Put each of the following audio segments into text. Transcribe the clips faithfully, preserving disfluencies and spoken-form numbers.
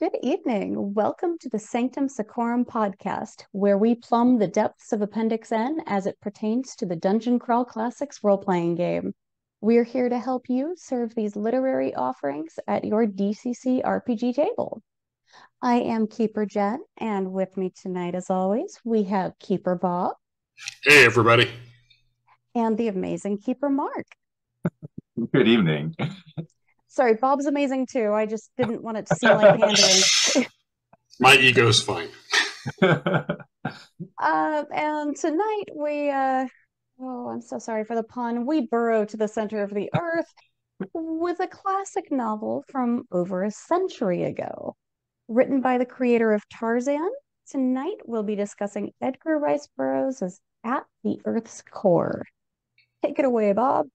Good evening. Welcome to the Sanctum Secorum podcast, where we plumb the depths of Appendix N as it pertains to the Dungeon Crawl Classics role-playing game. We're here to help you serve these literary offerings at your D C C R P G table. I am Keeper Jen, and with me tonight, as always, we have Keeper Bob. Hey, everybody. And the amazing Keeper Mark. Good evening. Sorry, Bob's amazing too. I just didn't want it to seem like pandering. My ego's fine. uh, and tonight we, uh, oh, I'm so sorry for the pun, we burrow to the center of the earth with a classic novel from over a century ago. Written by the creator of Tarzan, tonight we'll be discussing Edgar Rice Burroughs' At the Earth's Core. Take it away, Bob.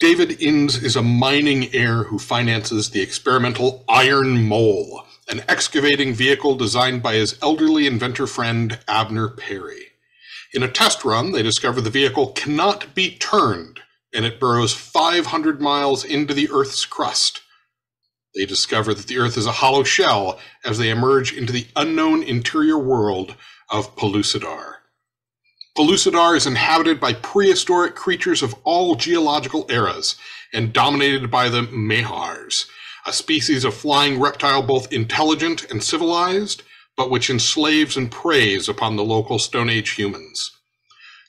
David Innes is a mining heir who finances the experimental Iron Mole, an excavating vehicle designed by his elderly inventor friend, Abner Perry. In a test run, they discover the vehicle cannot be turned, and it burrows five hundred miles into the Earth's crust. They discover that the Earth is a hollow shell as they emerge into the unknown interior world of Pellucidar. Pellucidar is inhabited by prehistoric creatures of all geological eras and dominated by the Mahars, a species of flying reptile both intelligent and civilized, but which enslaves and preys upon the local Stone Age humans.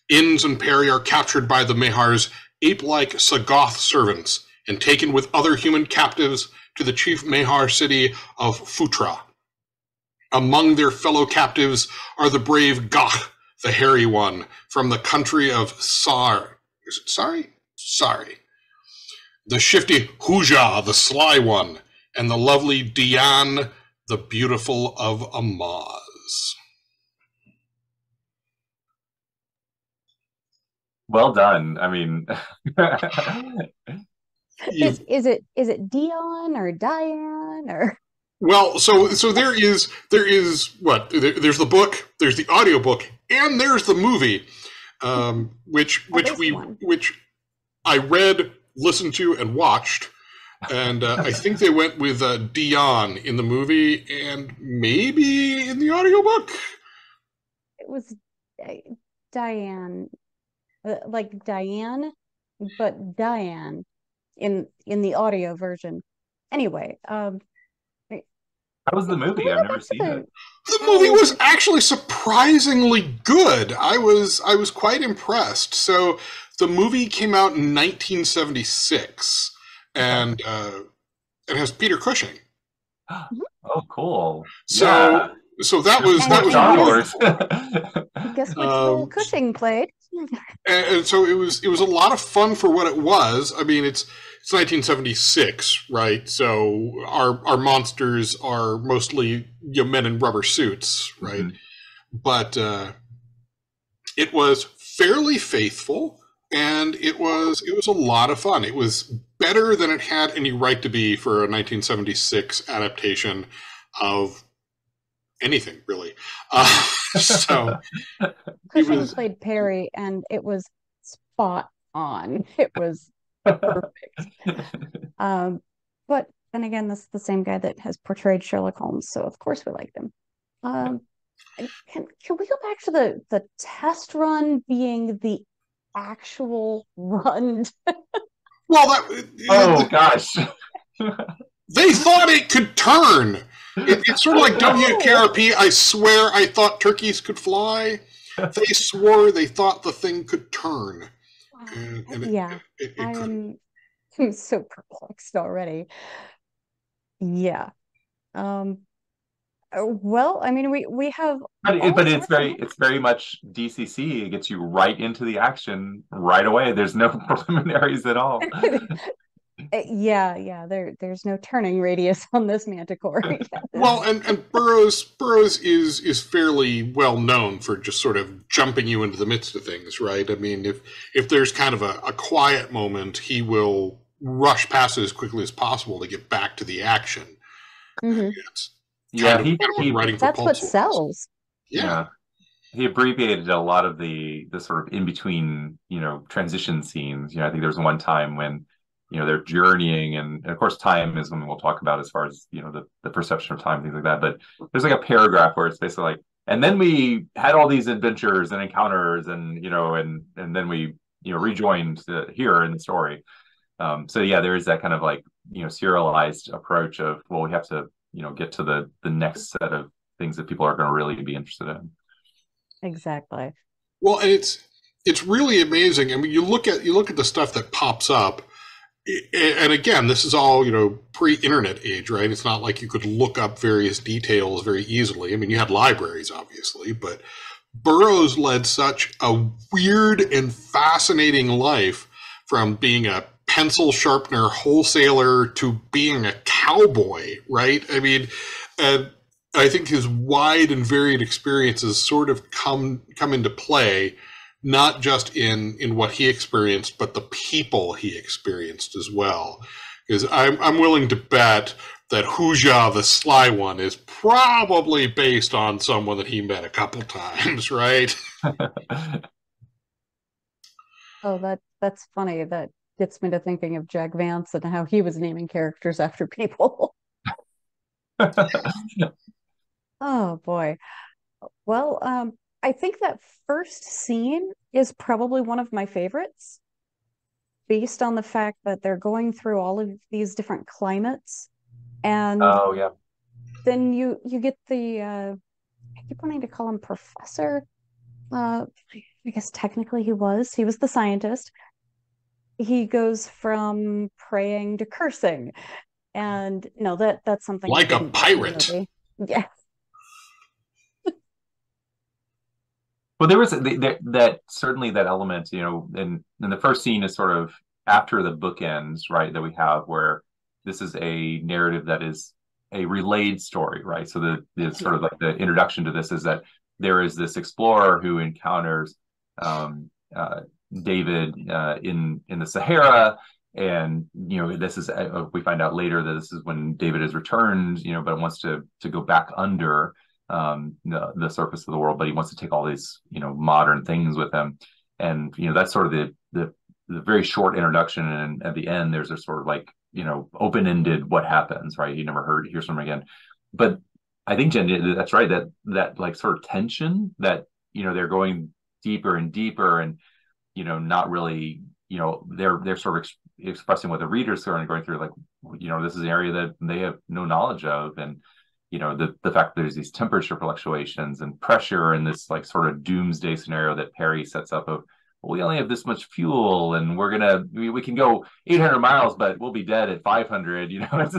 Innes and Perry are captured by the Mahars' ape-like Sagoth servants and taken with other human captives to the chief Mahar city of Phutra. Among their fellow captives are the brave Gah, the hairy one, from the country of Sar. Is it sorry? Sorry. The shifty Hooja, the sly one, and the lovely Dian, the beautiful of Amoz. Well done. I mean... is, is it is it Dion or Diane or... Well, so so there is, there is what? There, there's the book, there's the audiobook, and there's the movie, um, which which we which I read, listened to, and watched. And uh, I think they went with uh, Dion in the movie and maybe in the audiobook. It was Diane, like Diane, but Diane in, in the audio version. Anyway, um, how was the movie? I've never seen it. The movie was actually surprisingly good. I was I was quite impressed. So the movie came out in nineteen seventy-six, and uh, it has Peter Cushing. Oh, cool! So yeah. so that was that was wonderful. Guess which um, Cushing played. and, and so it was it was a lot of fun for what it was. I mean, it's. It's nineteen seventy-six, right? So our our monsters are mostly you know, men in rubber suits, right? Mm-hmm. But uh, it was fairly faithful, and it was it was a lot of fun. It was better than it had any right to be for a nineteen seventy-six adaptation of anything, really. Uh, so Cushing was, played Perry, and it was spot on. It was. Perfect. Um, but then again, this is the same guy that has portrayed Sherlock Holmes, so of course we like them. Um, can can we go back to the the test run being the actual run? Well, that oh the, gosh, they thought it could turn. It, it's sort of like W K R P. I swear, I thought turkeys could fly. They swore they thought the thing could turn. And, and it, yeah, it, it, it I'm, I'm so perplexed already. Yeah. Um, well, I mean, we we have, but, it, but it's very it's very much D C C. It gets you right into the action right away. There's no preliminaries at all. yeah, yeah. There there's no turning radius on this manticore. Well, and and Burroughs Burroughs is is fairly well known for just sort of jumping you into the midst of things, right? I mean, if if there's kind of a, a quiet moment, he will rush past it as quickly as possible to get back to the action. Mm-hmm. Yeah, he, he, writing for that's what sells. Yeah. yeah, he abbreviated a lot of the the sort of in between, you know, transition scenes. You know, I think there was one time when. you know, they're journeying, and, and of course time is something we'll talk about as far as, you know, the, the perception of time, things like that. But there's like a paragraph where it's basically like, and then we had all these adventures and encounters, and, you know, and and then we, you know, rejoined uh, here in the story. Um, so yeah, there is that kind of like, you know, serialized approach of, well, we have to, you know, get to the the next set of things that people are going to really be interested in. Exactly. Well, and it's it's really amazing. I mean, you look at you look at the stuff that pops up, and again, this is all, you know, pre-internet age, right? It's not like you could look up various details very easily. I mean, you had libraries, obviously, but Burroughs led such a weird and fascinating life, from being a pencil sharpener wholesaler to being a cowboy, right? I mean, uh, I think his wide and varied experiences sort of come come into play, not just in in what he experienced, but the people he experienced as well. Because I'm, I'm willing to bet that Hooja, the sly one, is probably based on someone that he met a couple times, right? Oh, that that's funny. That gets me to thinking of Jack Vance and how he was naming characters after people. Oh, boy. Well, um, I think that first scene is probably one of my favorites, based on the fact that they're going through all of these different climates. And oh, yeah. Then you, you get the, uh, I keep wanting to call him Professor. Uh, I guess technically he was. He was the scientist. He goes from praying to cursing. And no, that that's something like a pirate. Yeah. Well, there was that, that certainly that element, you know, and and the first scene is sort of after the book ends, right? That we have where this is a narrative that is a relayed story, right? So the, the sort of like the introduction to this is that there is this explorer who encounters um, uh, David uh, in in the Sahara. And, you know, this is, uh, we find out later that this is when David has returned, you know, but wants to to go back under um, the, the surface of the world, but he wants to take all these, you know, modern things with him. And, you know, that's sort of the the, the very short introduction. And at the end, there's a sort of like, you know, open-ended what happens, right? You never heard, hear from him again. But I think, Jen, that's right, that, that like sort of tension that, you know, they're going deeper and deeper and, you know, not really, you know, they're they're sort of ex expressing what the readers are going through, like, you know, this is an area that they have no knowledge of. And, you know, the, the fact that there's these temperature fluctuations and pressure and this like sort of doomsday scenario that Perry sets up of, well, we only have this much fuel and we're going to, we, we can go eight hundred miles, but we'll be dead at five hundred, you know, it's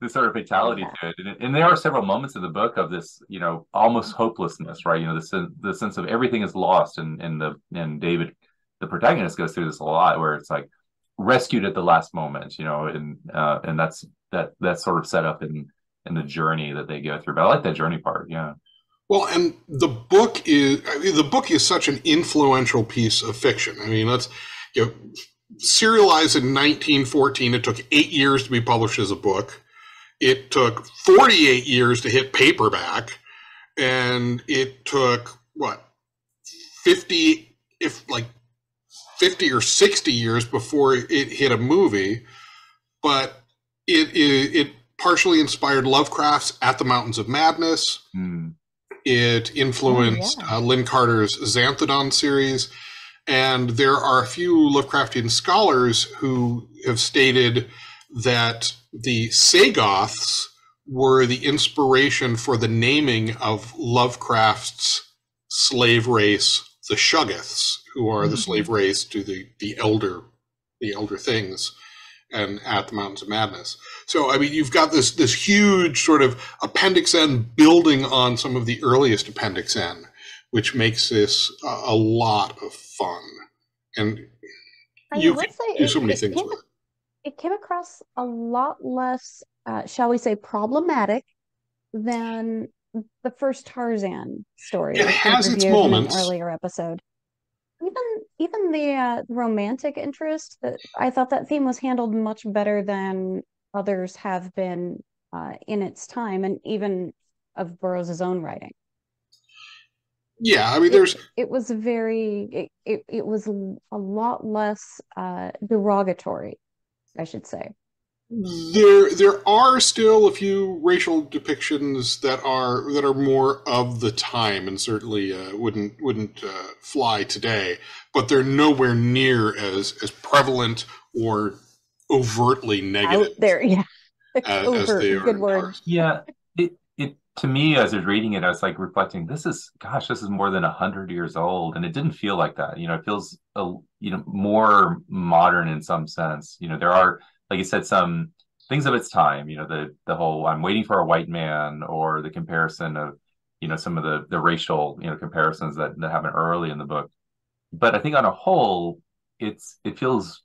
this sort of fatality to it. And, and there are several moments in the book of this, you know, almost hopelessness, right? You know, the, the sense of everything is lost, and, and the, and David, the protagonist, goes through this a lot, where it's like rescued at the last moment, you know, and, uh, and that's, that, that's sort of set up in, in the journey that they go through. But I like that journey part. Yeah. Well, and the book is I mean, the book is such an influential piece of fiction. I mean, let's you know, serialized in nineteen fourteen. It took eight years to be published as a book. It took forty-eight years to hit paperback, and it took what fifty, if like fifty or sixty years before it hit a movie. But it it, it partially inspired Lovecraft's At the Mountains of Madness. Mm. It influenced oh, yeah. uh, Lynn Carter's Zanthodon series, and there are a few Lovecraftian scholars who have stated that the Sagoths were the inspiration for the naming of Lovecraft's slave race, the Shoggoths, who are mm-hmm. the slave race to the the elder, the elder things, and At the Mountains of Madness. So, I mean, you've got this this huge sort of Appendix N building on some of the earliest Appendix N, which makes this a, a lot of fun. And I you can do so many it things came, with it. It came across a lot less, uh, shall we say, problematic than the first Tarzan story. It has its moments. In an earlier episode. Even even the uh, romantic interest, that I thought that theme was handled much better than others have been uh, in its time, and even of Burroughs' own writing. Yeah, I mean, there's it, it was very it, it it was a lot less uh, derogatory I should say. There, there are still a few racial depictions that are that are more of the time, and certainly uh, wouldn't wouldn't uh, fly today. But they're nowhere near as as prevalent or overtly negative. Out there, yeah. As, Over, as they are good word. Ours. Yeah, it it to me as I was reading it, I was like reflecting. This is, gosh, this is more than a hundred years old, and it didn't feel like that. You know, it feels a you know more modern in some sense. You know, there are. Like you said, some things of its time, you know, the the whole I'm waiting for a white man, or the comparison of, you know, some of the the racial, you know, comparisons that, that happen early in the book. But I think on a whole, it's it feels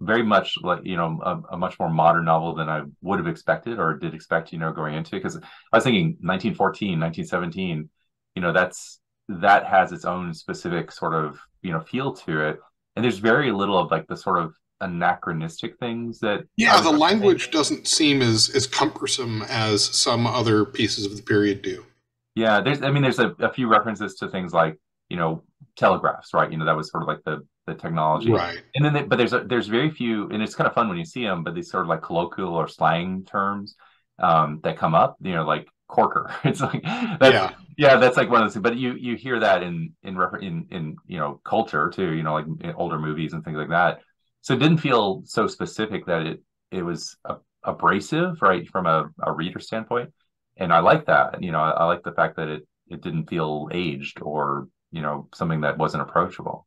very much like, you know, a, a much more modern novel than I would have expected or did expect, you know, going into it. Because I was thinking nineteen fourteen, nineteen seventeen, you know, that's that has its own specific sort of, you know, feel to it. And there's very little of like the sort of anachronistic things that yeah the language think. doesn't seem as as cumbersome as some other pieces of the period do. Yeah, there's I mean there's a, a few references to things like, you know, telegraphs, right? You know, that was sort of like the the technology, right? And then they, but there's a, there's very few, and it's kind of fun when you see them, but these sort of like colloquial or slang terms um that come up, you know, like corker. It's like that's, yeah yeah that's like one of those things. But you you hear that in in in in you know culture too, you know, like in older movies and things like that. So it didn't feel so specific that it it was a, abrasive, right, from a, a reader standpoint. And I like that. You know, I, I like the fact that it, it didn't feel aged or, you know, something that wasn't approachable.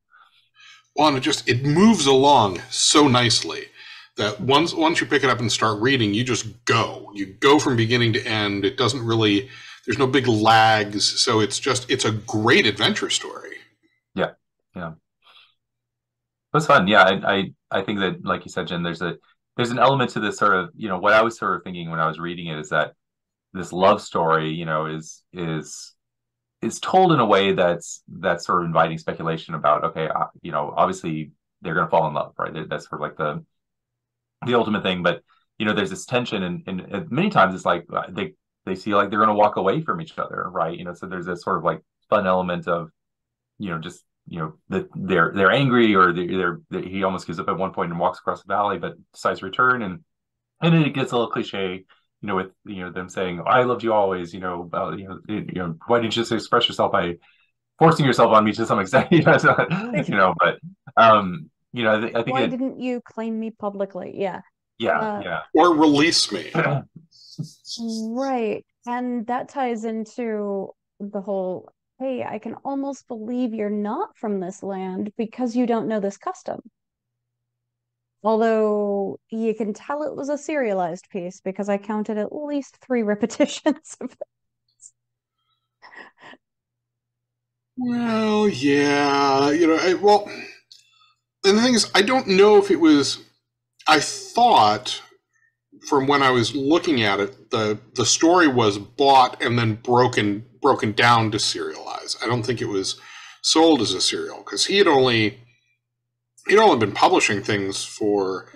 Well, and it just, it moves along so nicely that once once you pick it up and start reading, you just go. You go from beginning to end. It doesn't really, there's no big lags. So it's just, it's a great adventure story. Yeah, yeah. It was fun. Yeah, I, I I think that, like you said, Jen, there's a there's an element to this sort of, you know, what I was sort of thinking when I was reading it is that this love story, you know, is is is told in a way that's that's sort of inviting speculation about, okay, uh, you know, obviously they're going to fall in love, right? That's sort of like the the ultimate thing. But you know, there's this tension, and, and many times it's like they they see like they're going to walk away from each other, right? You know, so there's this sort of like fun element of, you know, just. You know that they're they're angry, or they're, they're he almost gives up at one point and walks across the valley, but decides to return, and and then it gets a little cliche, you know, with you know them saying, "I loved you always," you know, uh, you know, you know, why didn't you just express yourself by forcing yourself on me to some extent, you know, so, you know but um, you know, I, th I think why it, didn't you claim me publicly? Yeah, yeah, uh, yeah, or release me, right? And that ties into the whole. Hey, I can almost believe you're not from this land because you don't know this custom. Although you can tell it was a serialized piece because I counted at least three repetitions of it. Well, yeah, you know, I, well, and the thing is, I don't know if it was, I thought from when I was looking at it, the, the story was bought and then broken broken down to serialize. I don't think it was sold as a serial, because he had only he'd only been publishing things for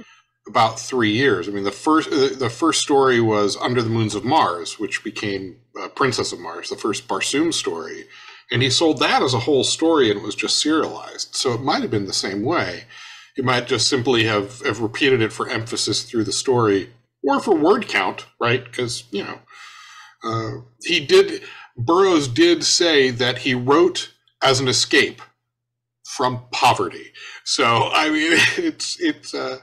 about three years. I mean, the first the first story was Under the Moons of Mars, which became uh, Princess of Mars, the first Barsoom story, and he sold that as a whole story, and it was just serialized. So it might have been the same way. He might just simply have, have repeated it for emphasis through the story, or for word count, right? Because, you know, uh, he did... Burroughs did say that he wrote as an escape from poverty. So I mean, it's it's uh,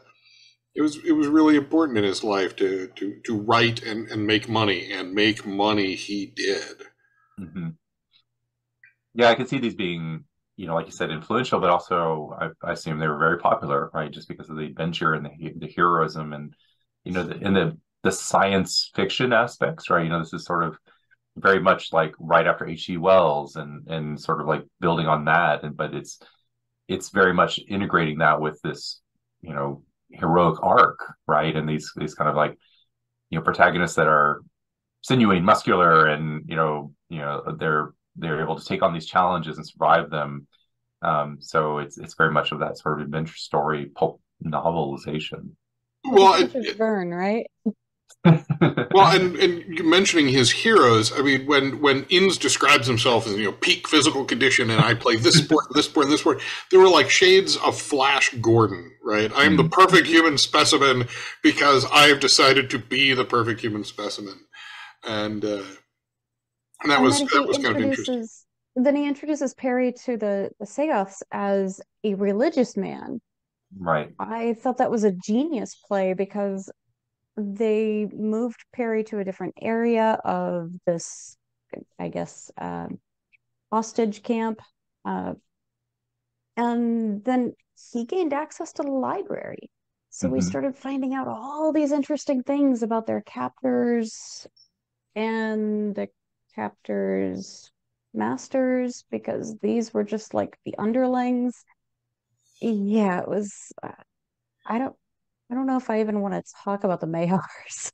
it was it was really important in his life to to to write and and make money, and make money he did. Mm-hmm. Yeah, I could see these being, you know, like you said, influential, but also I, I assume they were very popular, right? Just because of the adventure and the the heroism, and you know, the, and the the science fiction aspects, right? You know, this is sort of very much like right after H G Wells, and and sort of like building on that, and but it's it's very much integrating that with this, you know, heroic arc, right? And these these kind of like, you know, protagonists that are sinewy and muscular, and you know you know they're they're able to take on these challenges and survive them. Um, so it's it's very much of that sort of adventure story pulp novelization. Well, it's Verne, right? Well, and, and mentioning his heroes, I mean, when, when Innes describes himself as, you know, peak physical condition and I play this sport, this sport, this sport, there were like shades of Flash Gordon, right? I'm the perfect human specimen because I've decided to be the perfect human specimen. And, uh, and that and was, that was kind of interesting. Then he introduces Perry to the, the Sagoths as a religious man. Right. I thought that was a genius play because they moved Perry to a different area of this, I guess, uh, hostage camp. Uh, and then he gained access to the library. So mm-hmm. we started finding out all these interesting things about their captors and the captors' masters, because these were just like the underlings. Yeah, it was uh, I don't I don't know if I even want to talk about the Mahars.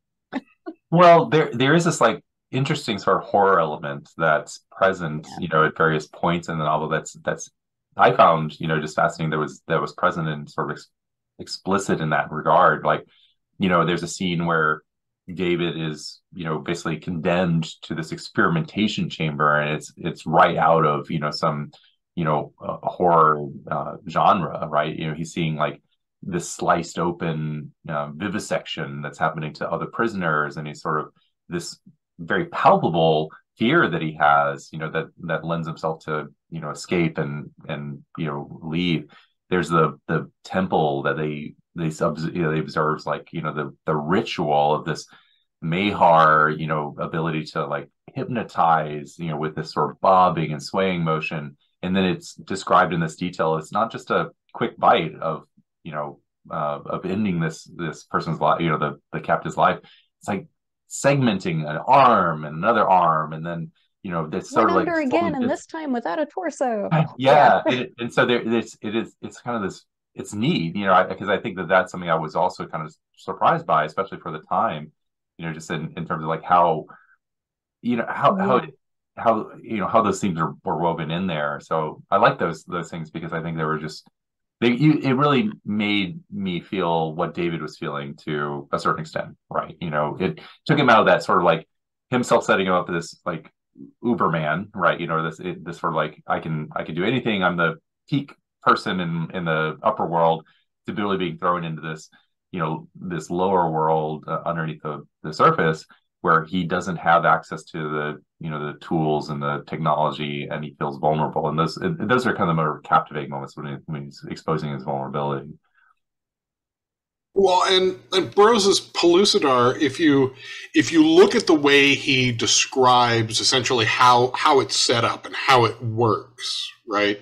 Well, there there is this like interesting sort of horror element that's present, yeah. you know, at various points in the novel that's that's I found, you know, just fascinating that was that was present and sort of ex explicit in that regard. Like, you know, there's a scene where David is, you know, basically condemned to this experimentation chamber, and it's it's right out of, you know, some, you know, uh, horror uh, genre, right? You know, he's seeing like this sliced open uh, vivisection that's happening to other prisoners, and he's sort of this very palpable fear that he has, you know, that that lends himself to, you know, escape and and you know, leave. There's the the temple that they. They, you know, they observe, like, you know, the the ritual of this Mahar, you know, ability to like hypnotize, you know, with this sort of bobbing and swaying motion. And then it's described in this detail. It's not just a quick bite of, you know, uh, of ending this this person's life, you know, the the captive's life. It's like segmenting an arm and another arm, and then, you know, that's sort of like again, and this time without a torso. Yeah, yeah. It, and so there, it's it is it's kind of this. It's neat, you know, because I, I think that that's something I was also kind of surprised by, especially for the time, you know, just in, in terms of like how, you know, how, yeah. how, how, you know, how those things are, were woven in there. So I like those, those things, because I think they were just, they, you, it really made me feel what David was feeling to a certain extent, right? You know, it took him out of that sort of like himself setting him up this like Uberman, right? You know, this, it, this sort of like, I can, I can do anything. I'm the peak person in in the upper world, to really being thrown into this, you know, this lower world uh, underneath the, the surface, where he doesn't have access to the, you know, the tools and the technology, and he feels vulnerable. And those and those are kind of the more captivating moments when, he, when he's exposing his vulnerability. Well, and and Burroughs's Pellucidar, if you if you look at the way he describes essentially how how it's set up and how it works, right?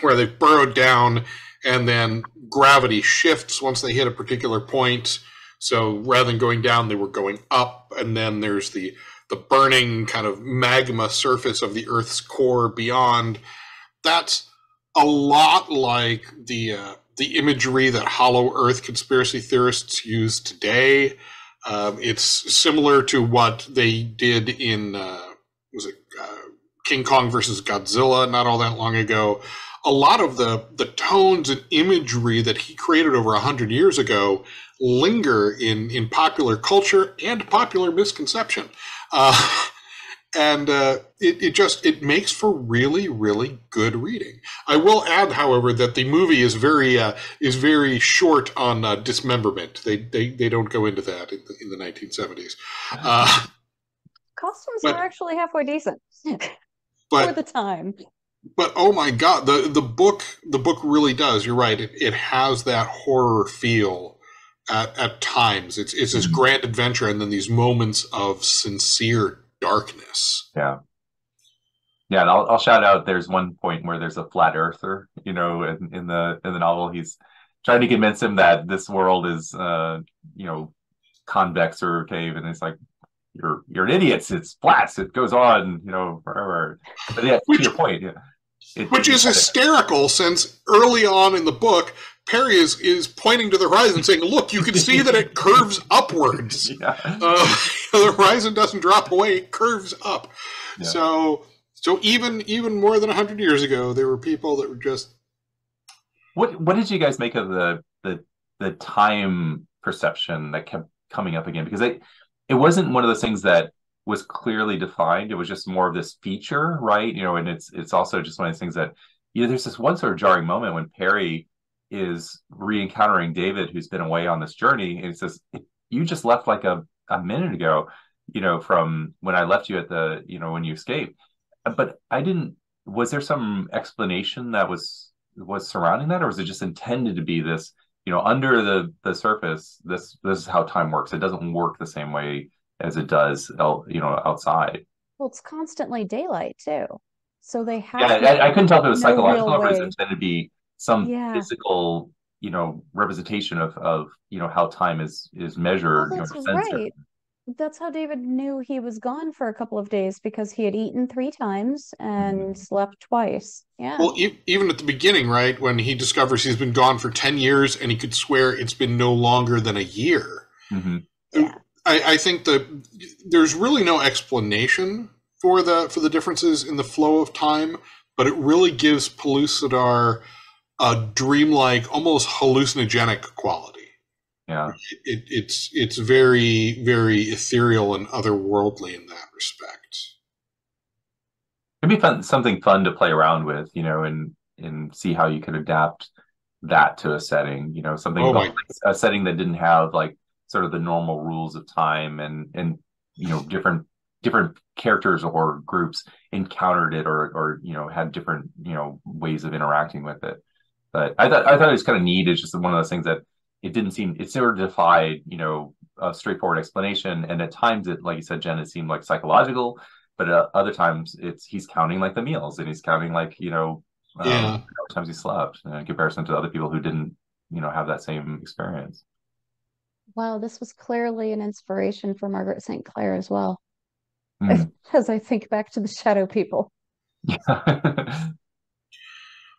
Where they burrowed down, and then gravity shifts once they hit a particular point. So rather than going down, they were going up. And then there's the the burning kind of magma surface of the Earth's core beyond. That's a lot like the uh, the imagery that Hollow Earth conspiracy theorists use today. Um, it's similar to what they did in uh, was it uh, King Kong versus Godzilla not all that long ago. A lot of the, the tones and imagery that he created over a hundred years ago linger in, in popular culture and popular misconception. Uh, and uh, it, it just, it makes for really, really good reading. I will add, however, that the movie is very uh, is very short on uh, dismemberment. They, they they don't go into that in the, in the nineteen seventies. Uh, Costumes but, are actually halfway decent but, for the time. But oh my God, the the book the book really does. You're right. It, it has that horror feel at at times. It's it's this grand adventure, and then these moments of sincere darkness. Yeah, yeah. And I'll I'll shout out. There's one point where there's a flat earther, you know, in, in the in the novel. He's trying to convince him that this world is, uh, you know, convex or cave, and it's like, You're you're an idiot. It's flat. It goes on, you know, forever. But yeah, which, to your point, yeah, it, which is hysterical. It. Since early on in the book, Perry is is pointing to the horizon, saying, "Look, you can see that it curves upwards. Yeah. Uh, the horizon doesn't drop away; it curves up." Yeah. So, so even even more than a hundred years ago, there were people that were just. What What did you guys make of the the the time perception that kept coming up again, because it it wasn't one of those things that was clearly defined. It was just more of this feature, right? You know, and it's it's also just one of those things that, you know, there's this one sort of jarring moment when Perry is re-encountering David, who's been away on this journey, and he says, "You just left like a a minute ago, you know, from when I left you at the, you know, when you escaped." But I didn't. Was there some explanation that was was surrounding that, or was it just intended to be this, you know, under the the surface? This this is how time works. It doesn't work the same way as it does, you know, outside. Well, it's constantly daylight too, so they have. Yeah, I, I couldn't tell if it was no psychological or it was intended to be some yeah. physical, you know, representation of of you know how time is is measured. Well, that's you know, right. That's how David knew he was gone for a couple of days, because he had eaten three times and mm-hmm. slept twice. Yeah. Well, e even at the beginning, right, when he discovers he's been gone for ten years and he could swear it's been no longer than a year. Mm-hmm. Yeah. I, I think that there's really no explanation for the, for the differences in the flow of time, but it really gives Pellucidar a dreamlike, almost hallucinogenic quality. Yeah, it, it's it's very very ethereal and otherworldly in that respect. It'd be fun, something fun to play around with, you know, and and see how you could adapt that to a setting, you know, something oh like a setting that didn't have like sort of the normal rules of time, and and you know different different characters or groups encountered it, or or you know had different you know ways of interacting with it. But I thought I thought it was kind of neat. It's just one of those things that. It didn't seem, it sort of defied, you know, a straightforward explanation. And at times, it, like you said, Jen, it seemed like psychological, but uh, other times it's, he's counting like the meals, and he's counting like, you know, um, yeah. how many times he slept, you know, in comparison to other people who didn't, you know, have that same experience. Wow, this was clearly an inspiration for Margaret Saint Clair as well. Mm. As I think back to the Shadow People. Yeah.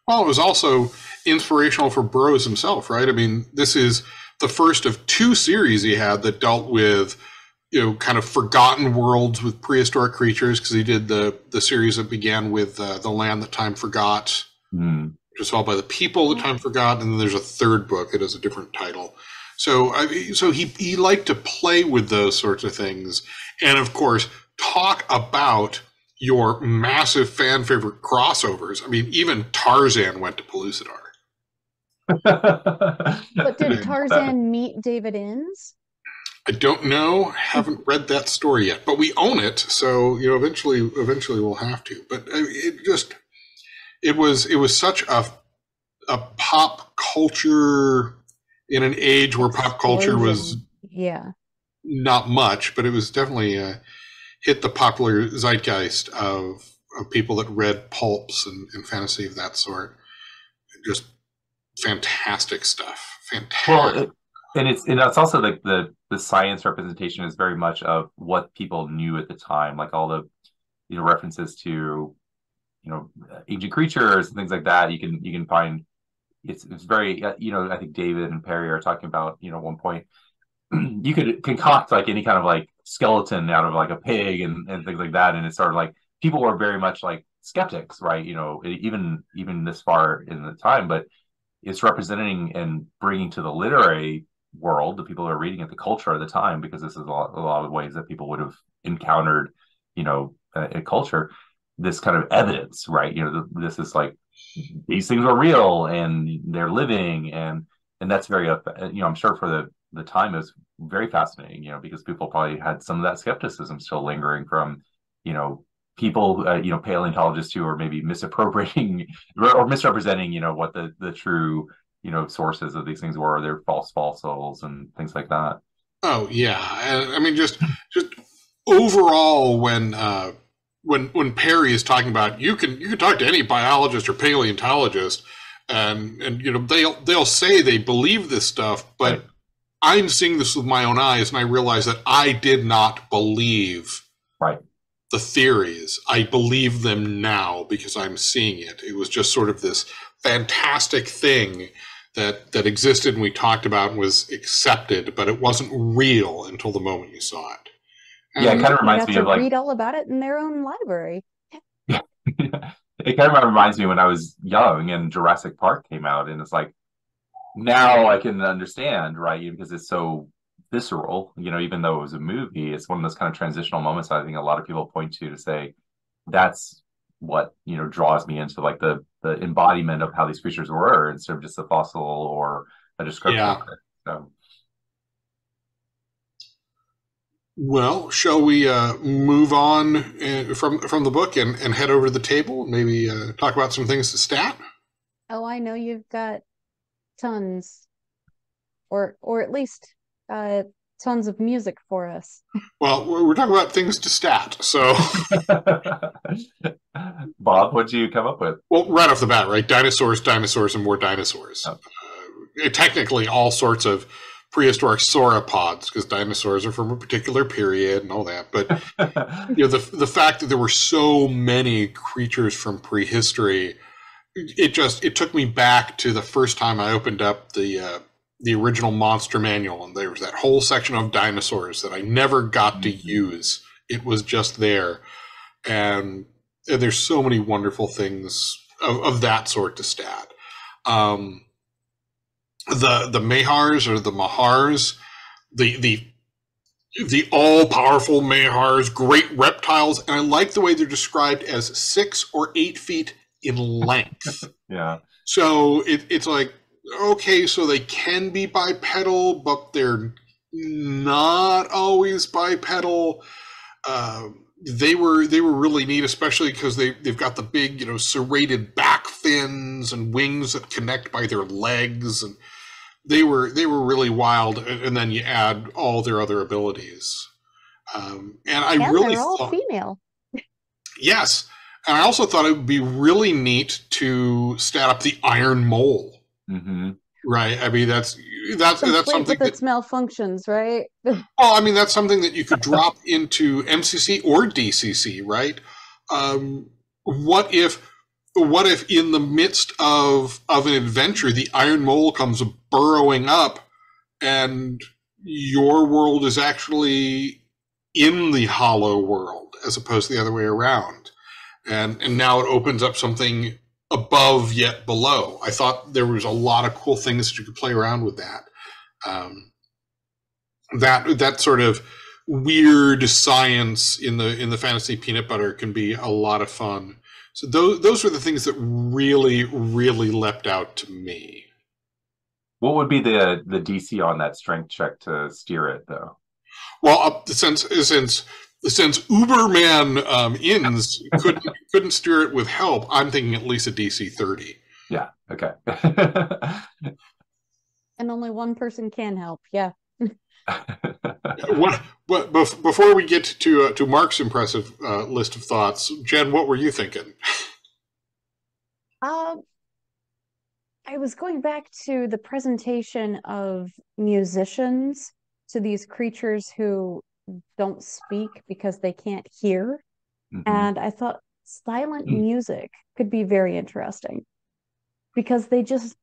Well, it was also inspirational for Burroughs himself, right? I mean, this is the first of two series he had that dealt with, you know, kind of forgotten worlds with prehistoric creatures, because he did the the series that began with uh, The Land That Time Forgot, mm. which is all by the people that time forgot, and then there's a third book that has a different title. So, I, so he, he liked to play with those sorts of things, and of course, talk about your massive fan favorite crossovers. I mean, even Tarzan went to Pellucidar. But did Tarzan meet David Innes? I don't know. Haven't read that story yet, but we own it, so you know. Eventually, eventually, we'll have to. But it just, it was, it was such a, a pop culture in an age where pop culture was yeah not much, but it was definitely a. hit the popular zeitgeist of, of people that read pulps and, and fantasy of that sort. Just fantastic stuff. Fantastic. Well, it, and it's and it's also like the the science representation is very much of what people knew at the time, like all the you know references to you know ancient creatures and things like that. You can you can find it's it's very you know I think David and Perry are talking about you know at one point you could concoct like any kind of like skeleton out of like a pig and, and things like that, and it's sort of like people are very much like skeptics, right? You know, even even this far in the time, but it's representing and bringing to the literary world the people who are reading it, the culture of the time, because this is a lot, a lot of ways that people would have encountered, you know, a, a culture. This kind of evidence, right? You know, this is like these things are real and they're living, and and that's very, you know, I'm sure for the the time is very fascinating, you know, because people probably had some of that skepticism still lingering from, you know, people, uh, you know, paleontologists who are maybe misappropriating or misrepresenting, you know, what the, the true, you know, sources of these things were, or their false fossils and things like that. Oh yeah. I mean, just, just overall when, uh, when, when Perry is talking about, you can, you can talk to any biologist or paleontologist and, and, you know, they'll, they'll say they believe this stuff, but right. I'm seeing this with my own eyes, and I realize that I did not believe right. the theories. I believe them now because I'm seeing it. It was just sort of this fantastic thing that, that existed and we talked about and was accepted, but it wasn't real until the moment you saw it. And yeah, it kind of reminds me of like... read all about it in their own library. Yeah. It kind of reminds me when I was young and Jurassic Park came out, and it's like, now I can understand, right? Because it's so visceral, you know, even though it was a movie. It's one of those kind of transitional moments that I think a lot of people point to to say, that's what, you know, draws me into like the the embodiment of how these creatures were instead of just a fossil or a description yeah. of it. So. Well, shall we uh, move on uh, from from the book and, and head over to the table and maybe uh, talk about some things to stat? Oh, I know you've got tons, or or at least uh, tons of music for us. Well, we're, we're talking about things to stat, so. Bob, what did you come up with? Well, right off the bat, right? Dinosaurs, dinosaurs, and more dinosaurs. Oh. Uh, technically, all sorts of prehistoric sauropods, because dinosaurs are from a particular period and all that. But you know, the the fact that there were so many creatures from prehistory, it just it took me back to the first time I opened up the uh, the original Monster Manual, and there was that whole section of dinosaurs that I never got to use. It was just there, and, and there's so many wonderful things of, of that sort to stat. Um, The the Mahars or the Mahars, the the the all powerful Mahars, great reptiles, and I like the way they're described as six or eight feet in length. Yeah. So it, it's like, okay, so they can be bipedal, but they're not always bipedal. Uh, they were they were really neat, especially because they they've got the big, you know, serrated back fins and wings that connect by their legs, and They were they were really wild, and then you add all their other abilities, um, and I yeah, really they're all thought, female. Yes, and I also thought it would be really neat to stat up the Iron Mole. Mm-hmm. Right, I mean that's that's Complete that's something with its that malfunctions, right? Oh, I mean that's something that you could drop into M C C or D C C, right? Um, what if? What if in the midst of, of an adventure, the Iron Mole comes burrowing up and your world is actually in the hollow world as opposed to the other way around? And, and now it opens up something above yet below. I thought there was a lot of cool things that you could play around with that. Um, that, that sort of weird science in the, in the fantasy peanut butter can be a lot of fun. So those those are the things that really, really leapt out to me. What would be the the D C on that strength check to steer it, though? Well, uh, since since since Uberman um, Inns couldn't couldn't steer it with help, I'm thinking at least a D C thirty. Yeah. Okay. And only one person can help. Yeah. What, but before we get to uh, to Mark's impressive uh, list of thoughts, Jen, what were you thinking? Um, I was going back to the presentation of musicians to these creatures who don't speak because they can't hear, mm-hmm. and I thought silent mm-hmm. music could be very interesting because they just.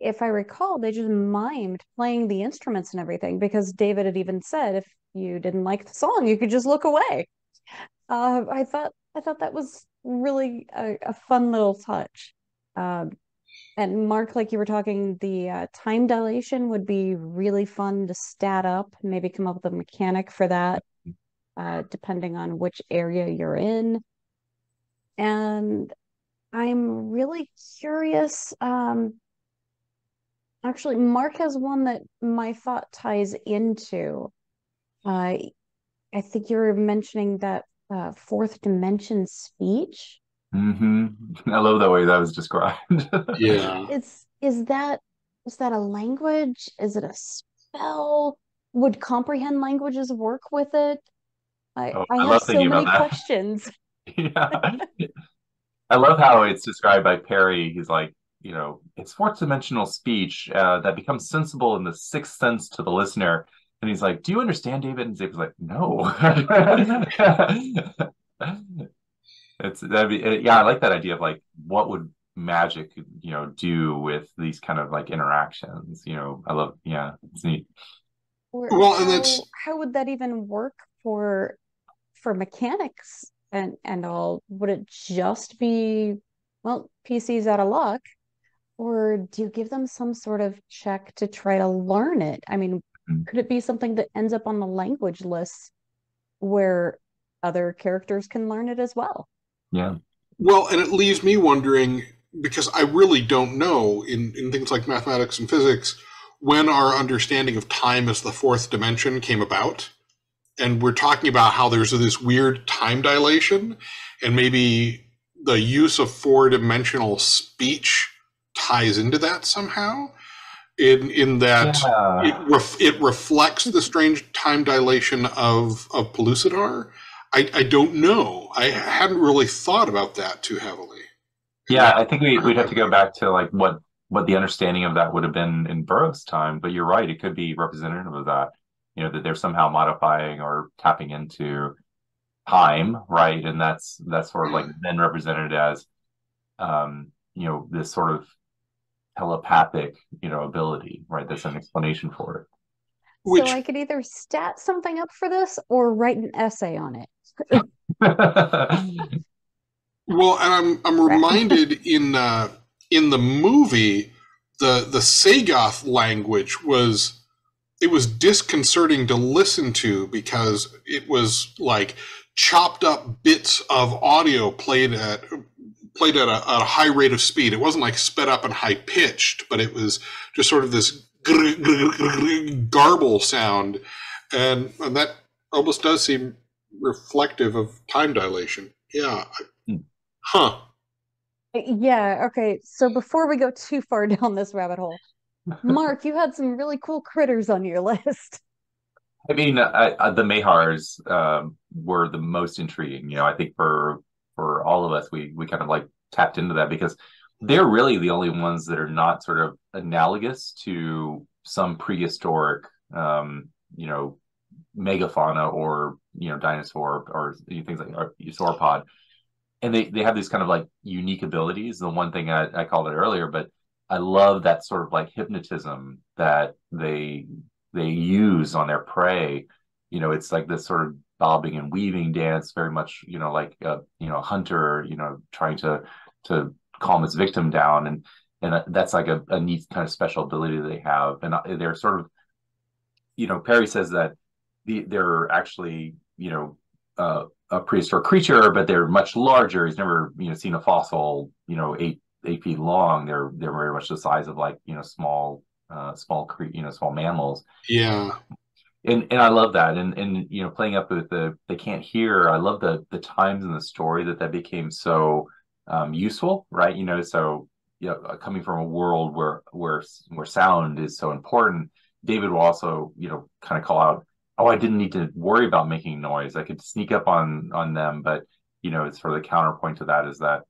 If I recall, they just mimed playing the instruments and everything, because David had even said if you didn't like the song, you could just look away. Uh, I thought I thought that was really a, a fun little touch. Um, and Mark, like you were talking, the uh, time dilation would be really fun to stat up, maybe come up with a mechanic for that, uh, depending on which area you're in. And I'm really curious... Um, Actually, Mark has one that my thought ties into. Uh, I think you were mentioning that uh, fourth dimension speech. Mm-hmm. I love that way that was described. Yeah. It's is that is that a language? Is it a spell? Would comprehend languages work with it? I, oh, I, I have so many questions. Yeah. I love how it's described by Perry. He's like, you know, it's fourth-dimensional speech uh, that becomes sensible in the sixth sense to the listener. And he's like, do you understand, David? And David's like, no. it's that'd be, it, Yeah, I like that idea of, like, what would magic, you know, do with these kind of, like, interactions? You know, I love, yeah, it's neat. Or well, how, and it's... how would that even work for for mechanics and, and all? Would it just be, well, P C's out of luck? Or do you give them some sort of check to try to learn it? I mean, Mm-hmm. Could it be something that ends up on the language list where other characters can learn it as well? Yeah. Well, and it leaves me wondering, because I really don't know in, in things like mathematics and physics, when our understanding of time as the fourth dimension came about. And we're talking about how there's this weird time dilation, and maybe the use of four-dimensional speech ties into that somehow, in in that yeah. it, ref, it reflects the strange time dilation of, of Pellucidar. I, I don't know. I hadn't really thought about that too heavily. Yeah, I think we, we'd have to go back to like what, what the understanding of that would have been in Burroughs' time, but you're right, it could be representative of that. You know, that they're somehow modifying or tapping into time, right? And that's that's sort of like then represented as, um, you know, this sort of telepathic, you know, ability, right? That's an explanation for it. Which... So I could either stat something up for this or write an essay on it. Well, and I'm I'm reminded in uh, in the movie, the the Sagoth language was. It was disconcerting to listen to because it was like chopped up bits of audio played at played at a, at a high rate of speed. It wasn't like sped up and high pitched, but it was just sort of this grr, grr, grr, garble sound, and and that almost does seem reflective of time dilation. Yeah. Huh. Yeah. Okay. So before we go too far down this rabbit hole. Mark, you had some really cool critters on your list. I mean, I, I, the Mahars um, were the most intriguing. You know, I think for for all of us, we we kind of like tapped into that because they're really the only ones that are not sort of analogous to some prehistoric, um, you know, megafauna or you know dinosaur or things like or sauropod, and they they have these kind of like unique abilities. The one thing I, I called it earlier, but I love that sort of like hypnotism that they they use on their prey. You know, it's like this sort of bobbing and weaving dance, very much you know like a you know hunter, you know, trying to to calm its victim down, and and that's like a, a neat kind of special ability they have. And they're sort of, you know, Perry says that the, they're actually you know uh, a prehistoric creature, but they're much larger. He's never you know seen a fossil, you know, eight. eight feet long. They're they're very much the size of like you know small uh small cre you know small mammals. Yeah, and and I love that. And and you know playing up with the they can't hear. I love the the times in the story that that became so um, useful, right? You know, so you know, coming from a world where where where sound is so important, David will also you know kind of call out, oh, I didn't need to worry about making noise. I could sneak up on on them. But you know, it's sort of the counterpoint to that is that.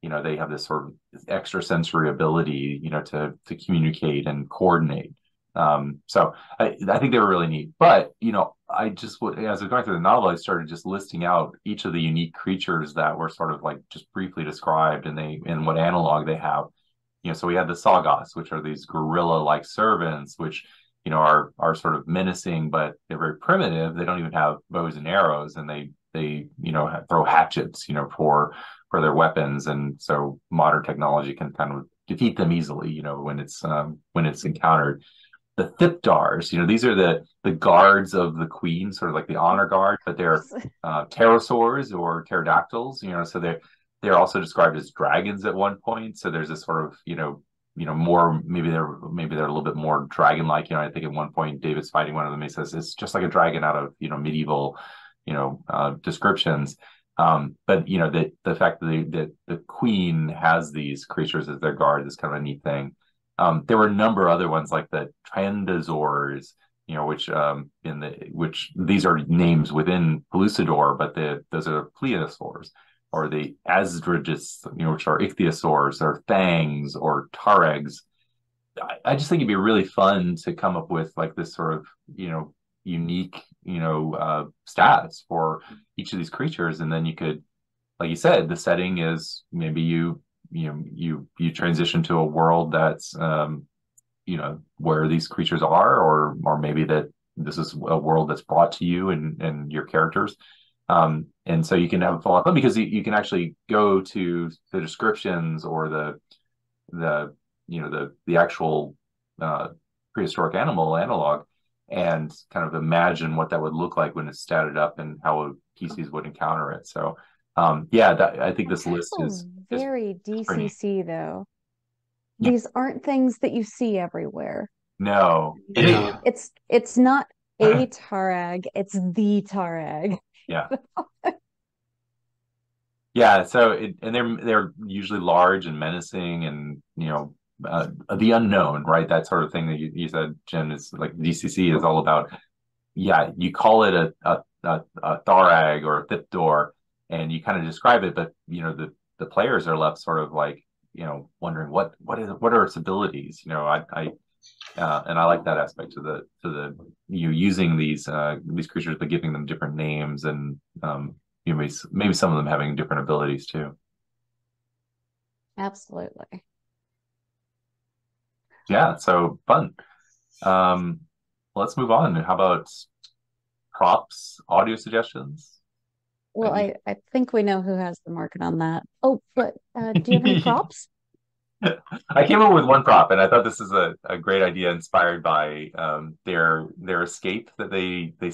You know, they have this sort of extrasensory ability, you know, to to communicate and coordinate. Um, so I, I think they were really neat. But, you know, I just, as I was going through the novel, I started just listing out each of the unique creatures that were sort of like just briefly described and they and what analog they have. You know, so we had the Sagoths, which are these gorilla-like servants, which, you know, are are sort of menacing, but they're very primitive. They don't even have bows and arrows, and they, they you know, throw hatchets, you know, for... for their weapons, and so modern technology can kind of defeat them easily, you know, when it's um, when it's encountered. The Thipdars, you know, these are the the guards of the queen, sort of like the honor guard, but they're uh, pterosaurs or pterodactyls, you know, so they're they're also described as dragons at one point. So there's this sort of you know you know more maybe they're maybe they're a little bit more dragon-like. You know, I think at one point David's fighting one of them. He says it's just like a dragon out of you know medieval you know uh, descriptions. Um, but, you know, the, the fact that, they, that the queen has these creatures as their guard is kind of a neat thing. Um, there were a number of other ones like the Trandosaurs, you know, which um, in the which these are names within Pellucidar, but the, those are plesiosaurs, or the Asdragists, you know, which are ichthyosaurs or fangs or Taregs. I, I just think it'd be really fun to come up with like this sort of, you know, unique, you know, uh, stats for each of these creatures, and then you could, like you said, the setting is maybe you, you know, you you transition to a world that's, um, you know, where these creatures are, or or maybe that this is a world that's brought to you and and your characters, um, and so you can have a follow up because you, you can actually go to the descriptions or the the you know the the actual uh, prehistoric animal analog. and kind of imagine what that would look like when it's statted up and how P Cs would encounter it. So um, yeah, that, I think this list is very D C C though. Yeah. These aren't things that you see everywhere. No. Yeah. It's it's not a Tarag, it's the Tarag. Yeah. Yeah, so it, and they're they're usually large and menacing, and you know uh, the unknown, right? That sort of thing that you, you said, Jen, is like D C C is all about. Yeah, you call it a a, a, a Tharag or a Thipdor, and you kind of describe it, but you know the the players are left sort of like you know wondering what what is what are its abilities? You know, I I uh, and I like that aspect to the to the you know, using these uh, these creatures, but giving them different names and. Um, Maybe some of them having different abilities too. Absolutely. Yeah, so fun. Um, let's move on. How about props, audio suggestions? Well, I, I think we know who has the market on that. Oh, but uh, do you have any props? I came up with one prop, and I thought this is a, a great idea, inspired by um, their their escape that they they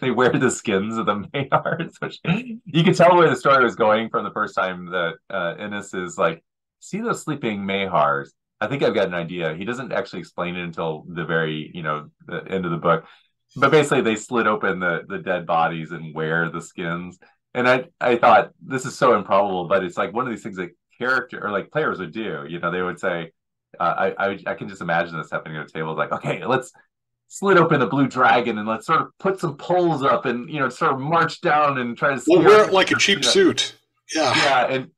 they wear the skins of the Mahars, which you could tell where the story was going from the first time that uh, Innes is like, see those sleeping Mahars. I think I've got an idea. He doesn't actually explain it until the very you know the end of the book, but basically they slit open the the dead bodies and wear the skins. And I I thought this is so improbable, but it's like one of these things that. Character or like players would do, you know, they would say, uh, I, I I can just imagine this happening at a table. It's like, okay, let's slit open the blue dragon and let's sort of put some poles up and you know sort of march down and try to. We'll wear it like a cheap suit. Yeah, yeah, and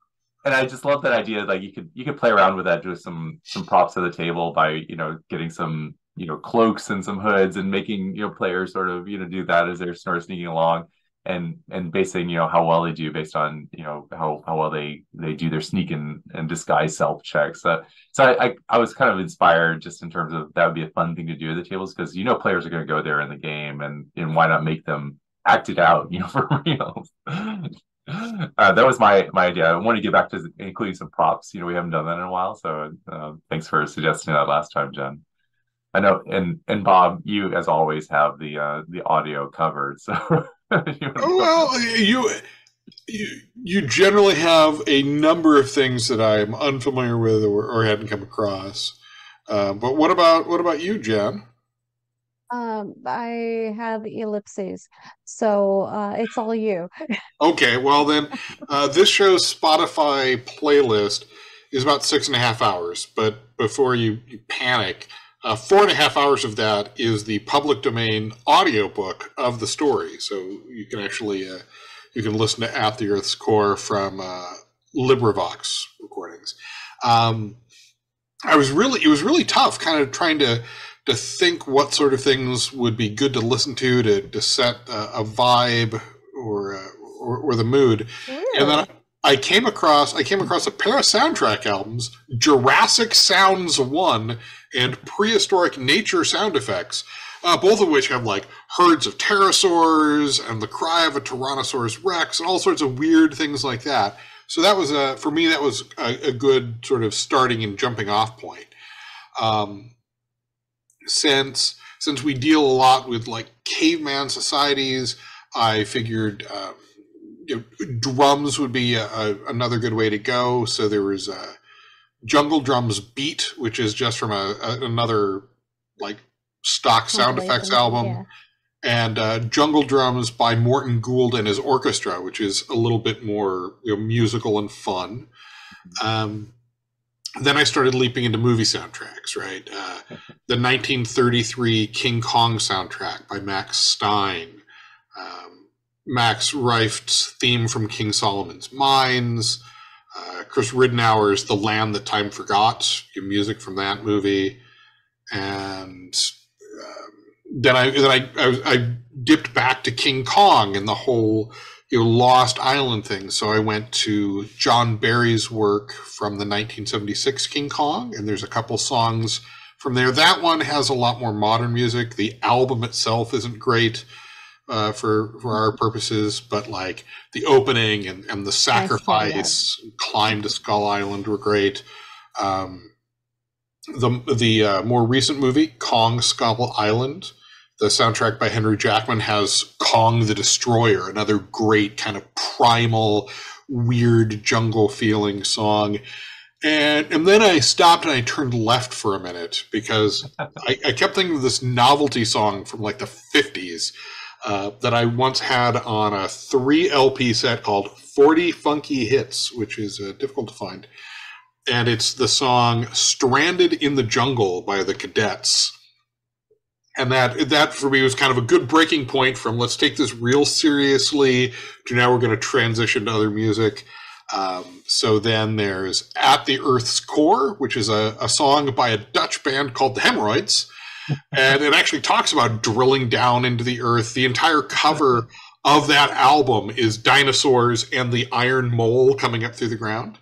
and I just love that idea. Like you could you could play around with that, do some some props at the table by you know getting some you know cloaks and some hoods and making you know players sort of you know do that as they're sort of sneaking along. And and basing you know how well they do based on you know how how well they they do their sneak and, and disguise self checks. Uh, so I, I I was kind of inspired just in terms of that would be a fun thing to do at the tables because you know players are going to go there in the game and and why not make them act it out you know for real. uh, that was my my idea. I want to get back to including some props. You know we haven't done that in a while, so uh, thanks for suggesting that last time, Jen. I know, and and Bob, you as always have the uh, the audio covered. So. Well, you, you you generally have a number of things that I'm unfamiliar with or, or hadn't come across. Uh, but what about what about you, Jen? Um, I have ellipses, so uh, it's all you. Okay, well then, uh, this show's Spotify playlist is about six and a half hours. But before you, you panic, Uh, four and a half hours of that is the public domain audiobook of the story. So you can actually, uh, you can listen to At the Earth's Core from uh, LibriVox recordings. Um, I was really, it was really tough kind of trying to, to think what sort of things would be good to listen to, to, to set a, a vibe or, uh, or, or the mood. Ooh. And then I, I came across I came across a pair of soundtrack albums, Jurassic Sounds one and Prehistoric Nature Sound Effects, uh, both of which have like herds of pterosaurs and the cry of a Tyrannosaurus Rex and all sorts of weird things like that. So that was a, for me that was a, a good sort of starting and jumping off point. Um, since since we deal a lot with like caveman societies, I figured. Um, You know, drums would be a, a, another good way to go. So there was a Jungle Drums Beat, which is just from a, a, another like stock sound oh, effects album, yeah. and uh, Jungle Drums by Morton Gould and his orchestra, which is a little bit more you know, musical and fun. Um, then I started leaping into movie soundtracks, right? Uh, the nineteen thirty-three King Kong soundtrack by Max Stein. Um, Max Reich's theme from King Solomon's Mines, uh, Chris Ridenour's The Land That Time Forgot, music from that movie, and um, then I then I, I I dipped back to King Kong and the whole you know, Lost Island thing. So I went to John Barry's work from the nineteen seventy-six King Kong, and there's a couple songs from there. That one has a lot more modern music. The album itself isn't great. Uh, for for our purposes, but like the opening and, and the sacrifice, climb to Skull Island were great. Um, the the uh, more recent movie, Kong Skull Island, The soundtrack by Henry Jackman has Kong the Destroyer, another great kind of primal, weird jungle feeling song. And, and then I stopped and I turned left for a minute because I, I kept thinking of this novelty song from like the fifties uh, that I once had on a three L P set called forty Funky Hits, which is uh, difficult to find. And it's the song Stranded in the Jungle by the Cadets. And that, that for me was kind of a good breaking point from let's take this real seriously to now we're going to transition to other music. Um, so then there's At the Earth's Core, which is a, a song by a Dutch band called the Hemorrhoids. And it actually talks about drilling down into the earth. The entire cover of that album is dinosaurs and the Iron Mole coming up through the ground.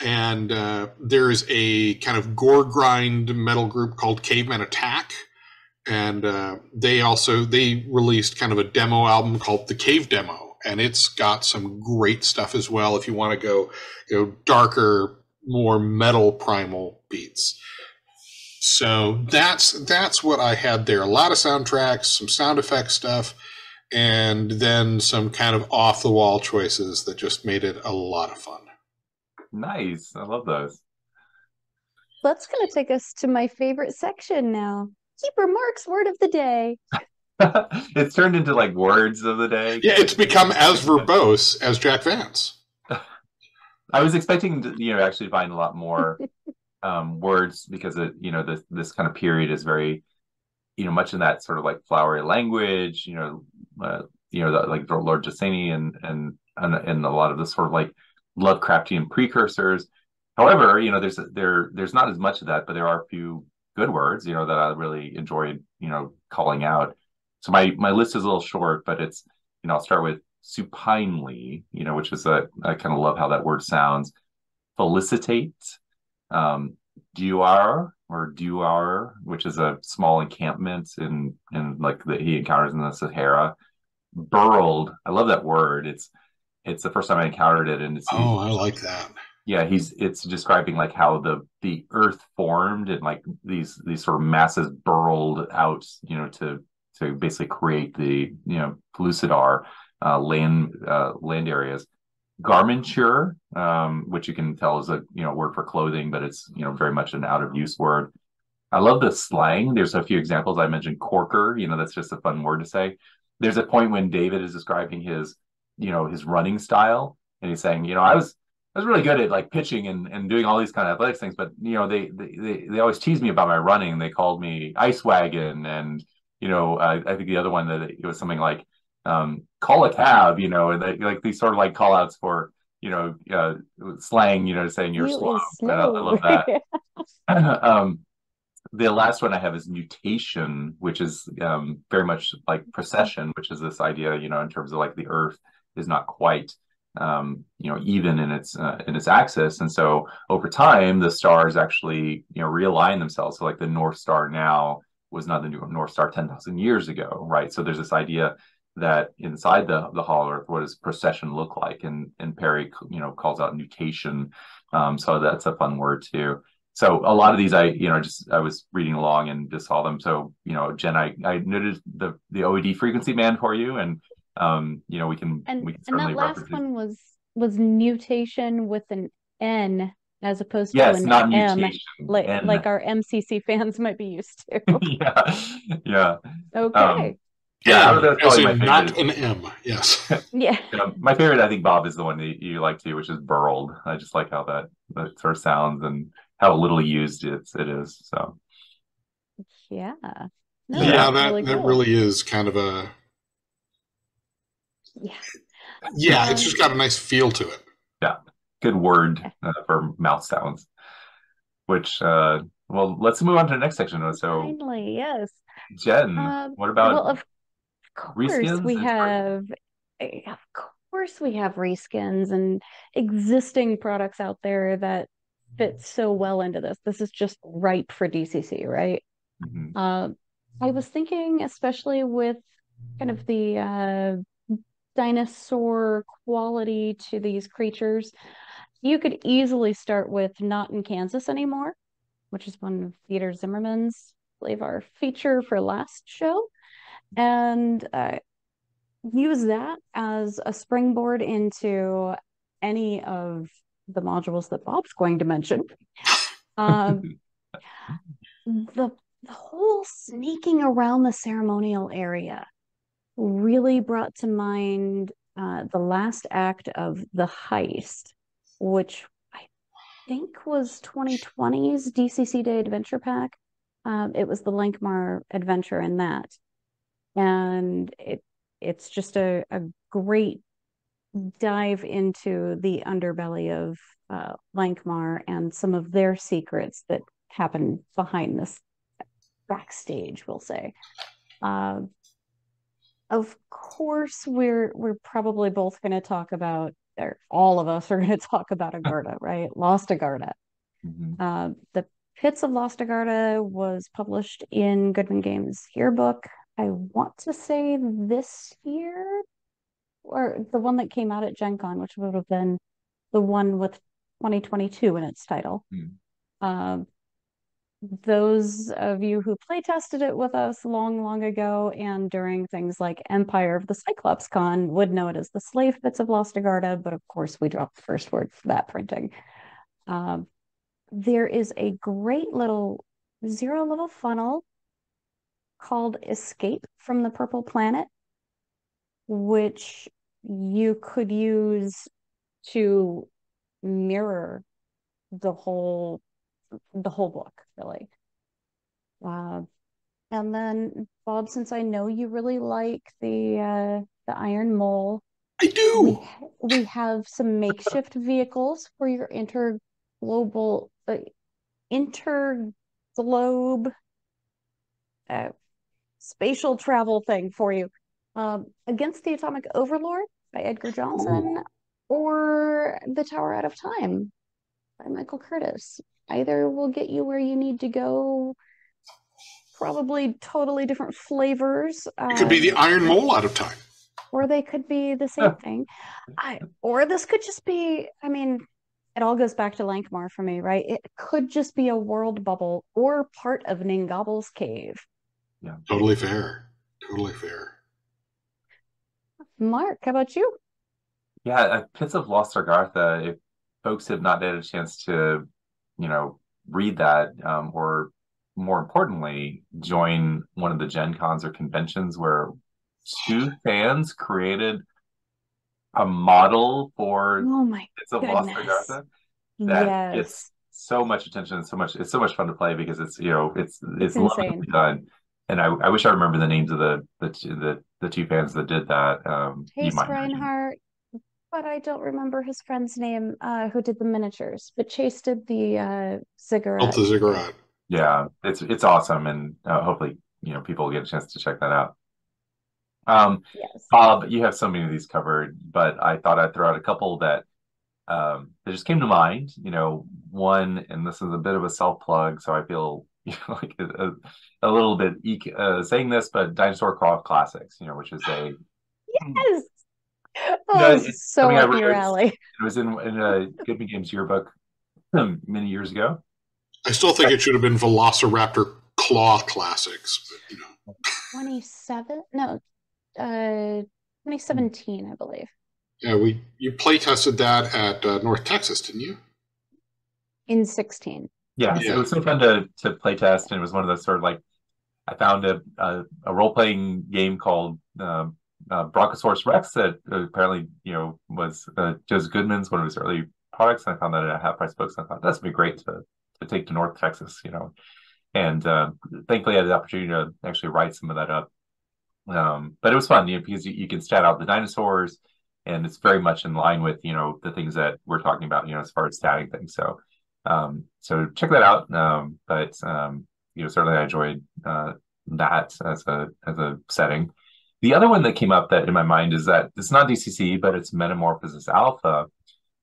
And uh, there's a kind of gore grind metal group called Caveman Attack. And uh, they also, they released kind of a demo album called The Cave Demo. And it's got some great stuff as well if you want to go, you know, darker, more metal primal beats. So that's that's what I had there. A lot of soundtracks, some sound effect stuff, and then some kind of off-the-wall choices that just made it a lot of fun. Nice. I love those. That's going to take us to my favorite section now. Keeper Mark's Word of the Day. It's turned into like words of the day. Yeah, it's become as verbose as Jack Vance. I was expecting to, you know, actually find a lot more um, words because, it, you know, this, this kind of period is very, you know, much in that sort of like flowery language, you know, uh, you know, the, like Lord Jacini and, and, and, and a lot of the sort of like Lovecraftian precursors. However, you know, there's there there's not as much of that, but there are a few good words, you know, that I really enjoyed, you know, calling out. So my my list is a little short, but it's, you know, I'll start with supinely, you know, which is a, I kind of love how that word sounds. Felicitate, um, Duar or Duar, which is a small encampment in in like that he encounters in the Sahara. Burled, I love that word. It's It's the first time I encountered it, and it's oh, I like that. Yeah, he's it's describing like how the the earth formed and like these these sort of masses burrowed out, you know, to to basically create the you know Pellucidar uh, land uh, land areas. Garmenture, um, which you can tell is a you know word for clothing, but it's you know very much an out of use word. I love the slang. There's a few examples I mentioned. Corker, you know, that's just a fun word to say. There's a point when David is describing his. you know, his running style. And he's saying, you know, I was, I was really good at like pitching and, and doing all these kind of athletics things, but you know, they, they, they always teased me about my running. They called me Ice Wagon. And, you know, I, I think the other one that it was something like, um, call a cab, you know, and they, like these sort of like call outs for, you know, uh, slang, you know, saying you're slow. I, I love that. um, the last one I have is mutation, which is um, very much like precession, which is this idea, you know, in terms of like the earth is not quite, um, you know, even in its uh, in its axis, and so over time the stars actually, you know, realign themselves. So like the North Star now was not the new North Star ten thousand years ago, right? So there's this idea that inside the the hollow Earth, what does precession look like? And and Perry, you know, calls out mutation. Um, so that's a fun word too. So a lot of these, I you know, just I was reading along and just saw them. So you know, Jen, I I noted the the O E D frequency band for you and. Um, you know, we can, and, we can certainly and that last one was was mutation with an N as opposed to yes, an not M, mutation, like N. Like our M C C fans might be used to. yeah, yeah. Okay. Um, yeah, yeah that's probably my not an M. Yes. yeah. yeah. My favorite, I think, Bob, is the one that you like too, which is burled. I just like how that that sort of sounds and how little used it it is. So. Yeah. No, yeah, that really that cool. really is kind of a. Yeah, yeah, um, it's just got a nice feel to it. Yeah, good word uh, for mouth sounds. Which, uh, well, let's move on to the next section. So, finally, yes, Jen, um, what about? Well, of course we have, of course we have reskins and existing products out there that fit so well into this. This is just ripe for D C C, right? Mm-hmm. uh, I was thinking, especially with kind of the. Uh, dinosaur quality to these creatures. You could easily start with Not in Kansas Anymore, which is one of Peter Zimmerman's, I believe, our feature for last show. and uh, use that as a springboard into any of the modules that Bob's going to mention. Um, the, the whole sneaking around the ceremonial area really brought to mind uh, the last act of the heist, which I think was twenty twenty's D C C Day Adventure Pack. Um, it was the Lankmar adventure in that. And it it's just a, a great dive into the underbelly of uh, Lankmar and some of their secrets that happen behind this backstage, we'll say. Uh, of course, we're we're probably both going to talk about, or all of us are going to talk about Agartha, right? Lost Agartha. Mm-hmm. uh, the Pits of Lost Agartha was published in Goodwin Games' yearbook, I want to say this year, or the one that came out at Gen Con, which would have been the one with twenty twenty-two in its title. Mm. Uh, those of you who play tested it with us long, long ago and during things like Empire of the Cyclops Con would know it as the Slave Pits of Lost Agartha, but of course we dropped the first word for that printing. Uh, there is a great little zero level funnel called Escape from the Purple Planet, which you could use to mirror the whole the whole book, really. Uh, and then, Bob, since I know you really like the uh, the Iron Mole, I do. We, ha we have some makeshift vehicles for your interglobal uh, interglobe uh, spatial travel thing for you. Um, Against the Atomic Overlord by Edgar Johnson, or The Tower Out of Time by Michael Curtiz. Either will get you where you need to go, probably totally different flavors. Um, it could be the Iron Mole out of time. Or they could be the same thing. I, or this could just be, I mean, it all goes back to Lankmar for me, right? It could just be a world bubble or part of Ningobble's cave. Yeah. Totally fair. Totally fair. Mark, how about you? Yeah, uh, Pits of Lost Agartha, if folks have not had a chance to, you know, read that, um, or more importantly, join one of the Gen Cons or conventions where two fans created a model for oh my Pits of goodness. Lost Agartha, that yes. gets so much attention and so much, it's so much fun to play because it's, you know, it's it's, it's lovely done. And I, I wish I remember the names of the the the, the two fans that did that. Um, Chase Reinhardt, but I don't remember his friend's name uh, who did the miniatures. But Chase did the uh, ziggurat. Oh, the ziggurat. Yeah, it's it's awesome, and uh, hopefully you know people will get a chance to check that out. Um, yes. Bob, you have so many of these covered, but I thought I'd throw out a couple that um, that just came to mind. You know, one, and this is a bit of a self plug, so I feel. You know, like a, a little bit eek, uh, saying this, but Dinosaur Crawl Classics, you know, which is a yes, oh, no, so up your alley. It was in, in a Goodman Games yearbook um, many years ago. I still think it should have been Velociraptor Claw Classics, but you know, twenty seven, no, uh, twenty seventeen, I believe. Yeah, we you play tested that at uh, North Texas, didn't you? In sixteen. Yeah, yeah, so it was so fun to to play test, and it was one of those sort of like I found a a, a role playing game called uh, uh, Bronchosaurus Rex that apparently you know was uh, Joseph Goodman's one of his early products, and I found that at Half Price Books, and I thought that's be great to to take to North Texas, you know, and uh, thankfully I had the opportunity to actually write some of that up, um, but it was fun, you know, because you, you can stat out the dinosaurs, and it's very much in line with you know the things that we're talking about, you know, as far as statting things, so. Um, so check that out. Um, but, um, you know, certainly I enjoyed, uh, that as a, as a setting. The other one that came up that in my mind is that it's not D C C, but it's Metamorphosis Alpha.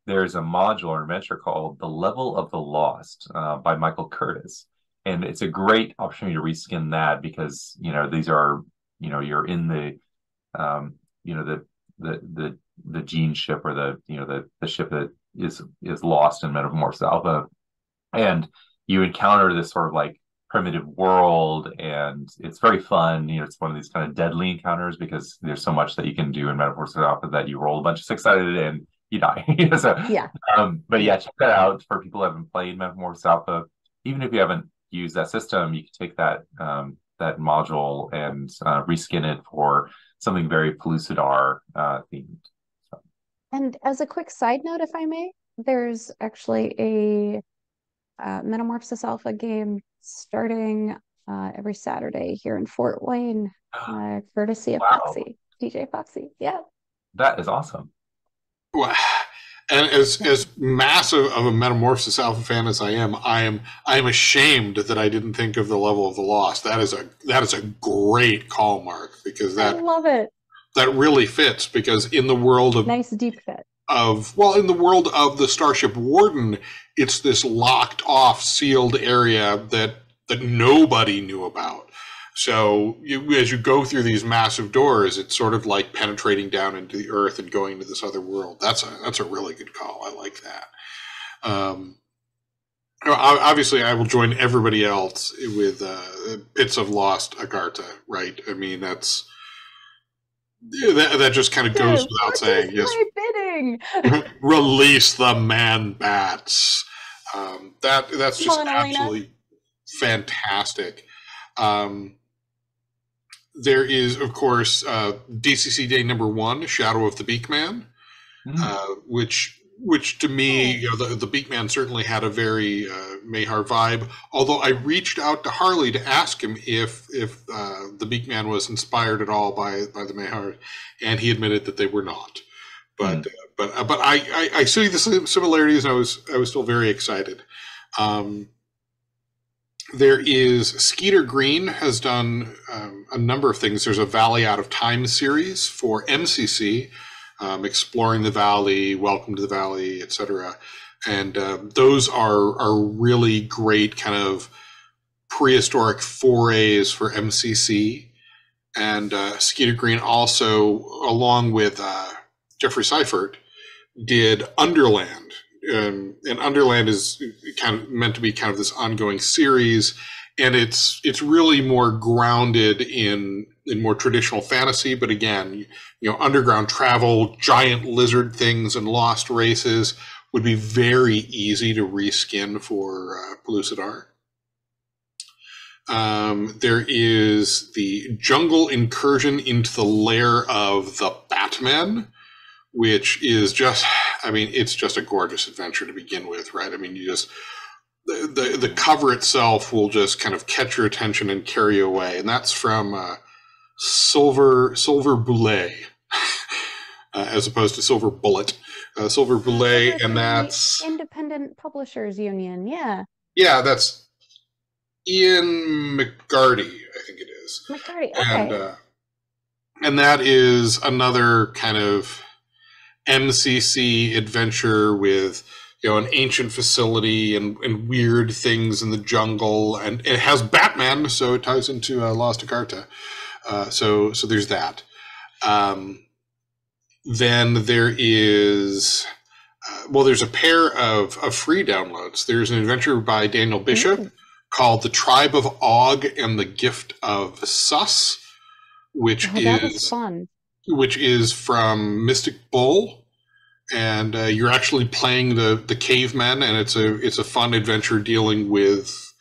There's a module or adventure called The Level of the Lost, uh, by Michael Curtiz. And it's a great opportunity to reskin that because, you know, these are, you know, you're in the, um, you know, the, the, the, the gene ship or the, you know, the, the ship that is is lost in Metamorphosis Alpha, and you encounter this sort of like primitive world, and it's very fun. You know, it's one of these kind of deadly encounters because there's so much that you can do in Metaphysical that you roll a bunch of six-sided and you die. so, yeah. Um, but yeah, check that out for people who haven't played Metamorphosis Alpha. Even if you haven't used that system, you can take that um, that module and uh, reskin it for something very Pellucidar uh, themed. So. And as a quick side note, if I may, there's actually a uh, Metamorphosis Alpha game starting uh, every Saturday here in Fort Wayne, uh, courtesy of wow. Foxy, D J Foxy. Yeah. That is awesome. Wow. And as as massive of a Metamorphosis Alpha fan as I am, I am I am ashamed that I didn't think of the Level of the Lost. That is a that is a great call, Mark, because that I love it. That really fits, because in the world of nice deep fit of well, in the world of the Starship Warden, it's this locked off, sealed area that that nobody knew about. So you, as you go through these massive doors, it's sort of like penetrating down into the earth and going into this other world. That's a that's a really good call. I like that. Um, obviously, I will join everybody else with uh, Pits of Lost Agartha. Right? I mean, that's that, that just kind of goes yes, without saying. Yes. My bidding. Release the man bats. Um, that that's just on, absolutely Elena. Fantastic. Um, There is, of course, uh, D C C Day number one, Shadow of the Beakman, mm. uh, which which to me, you know, the, the Beakman certainly had a very uh, Mahar vibe, although I reached out to Harley to ask him if if uh, the Beakman was inspired at all by, by the Mahars, and he admitted that they were not. But mm. uh, but uh, but I, I, I see the similarities, and I was, I was still very excited. Um There is Skeeter Green has done um, a number of things. There's a Valley Out of Time series for M C C, um, exploring the valley, welcome to the valley, et cetera. And uh, those are are really great kind of prehistoric forays for M C C. And uh, Skeeter Green also, along with uh, Jeffrey Seifert, did Underland. Um, and Underland is kind of meant to be kind of this ongoing series, and it's it's really more grounded in in more traditional fantasy. But again, you know, underground travel, giant lizard things, and lost races would be very easy to reskin for uh, Pellucidar. Um, there is the Jungle Incursion into the Lair of the Batman, which is just, I mean, it's just a gorgeous adventure to begin with, right? I mean, you just, the, the, the cover itself will just kind of catch your attention and carry you away. And that's from uh, Silver, Silver Bullet, uh, as opposed to Silver Bullet. Uh, Silver Bullet, and that's... Independent Publishers Union, yeah. Yeah, that's Ian McGarty, I think it is. McGarty, okay. And, uh, and that is another kind of M C C adventure with, you know, an ancient facility and, and weird things in the jungle, and it has Batman, so it ties into uh, Lost Agartha. Uh, so, so there's that. Um, then there is, uh, well, there's a pair of, of free downloads. There's an adventure by Daniel Bishop mm-hmm. called The Tribe of Og and the Gift of Sus, which oh, that is was fun. Which is from Mystic Bull, and uh, you're actually playing the the cavemen, and it's a it's a fun adventure dealing with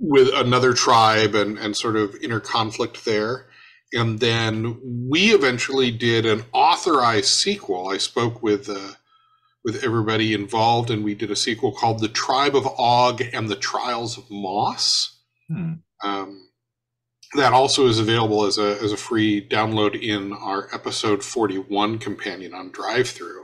with another tribe and and sort of inner conflict there. And then we eventually did an authorized sequel. I spoke with uh, with everybody involved, and we did a sequel called The Tribe of Og and the Trials of Moss. Hmm. Um, That also is available as a as a free download in our episode forty-one companion on DriveThru,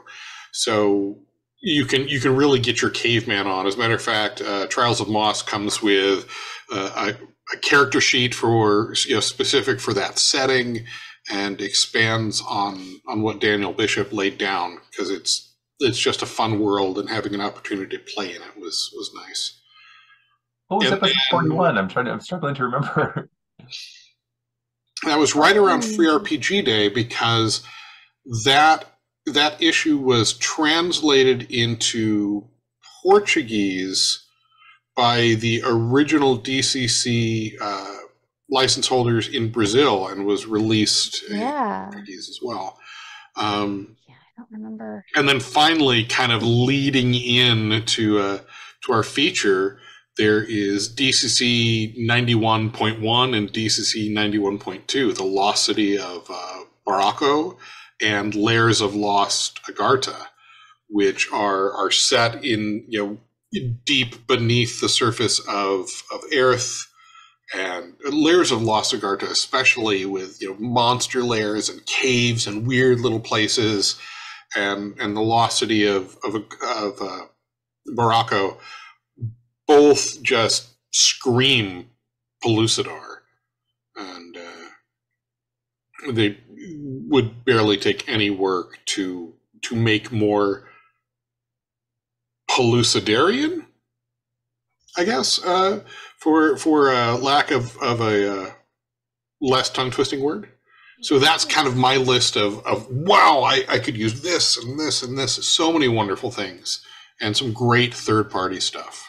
so you can you can really get your caveman on. As a matter of fact, uh, Trials of Moss comes with uh, a, a character sheet for you know specific for that setting, and expands on on what Daniel Bishop laid down, because it's it's just a fun world, and having an opportunity to play in it was was nice. What was episode forty-one? I'm trying to, I'm struggling to remember. That was right around Free R P G Day, because that that issue was translated into Portuguese by the original D C C uh, license holders in Brazil and was released yeah. in the nineties as well. Um, yeah, I don't remember. And then finally, kind of leading in to uh, to our feature, there is D C C ninety-one point one and D C C ninety-one point two, The Lost City of uh, Barako and Lairs of Lost Agartha, which are are set in, you know, deep beneath the surface of of Aerith, and Lairs of Lost Agartha especially, with, you know, monster lairs and caves and weird little places, and and the Lost City of of of uh, Barako both just scream Pellucidar, and uh, they would barely take any work to to make more Pellucidarian, I guess, uh, for for uh, lack of of a uh, less tongue twisting word. So that's kind of my list of of wow, I, I could use this and this and this. So many wonderful things and some great third party stuff.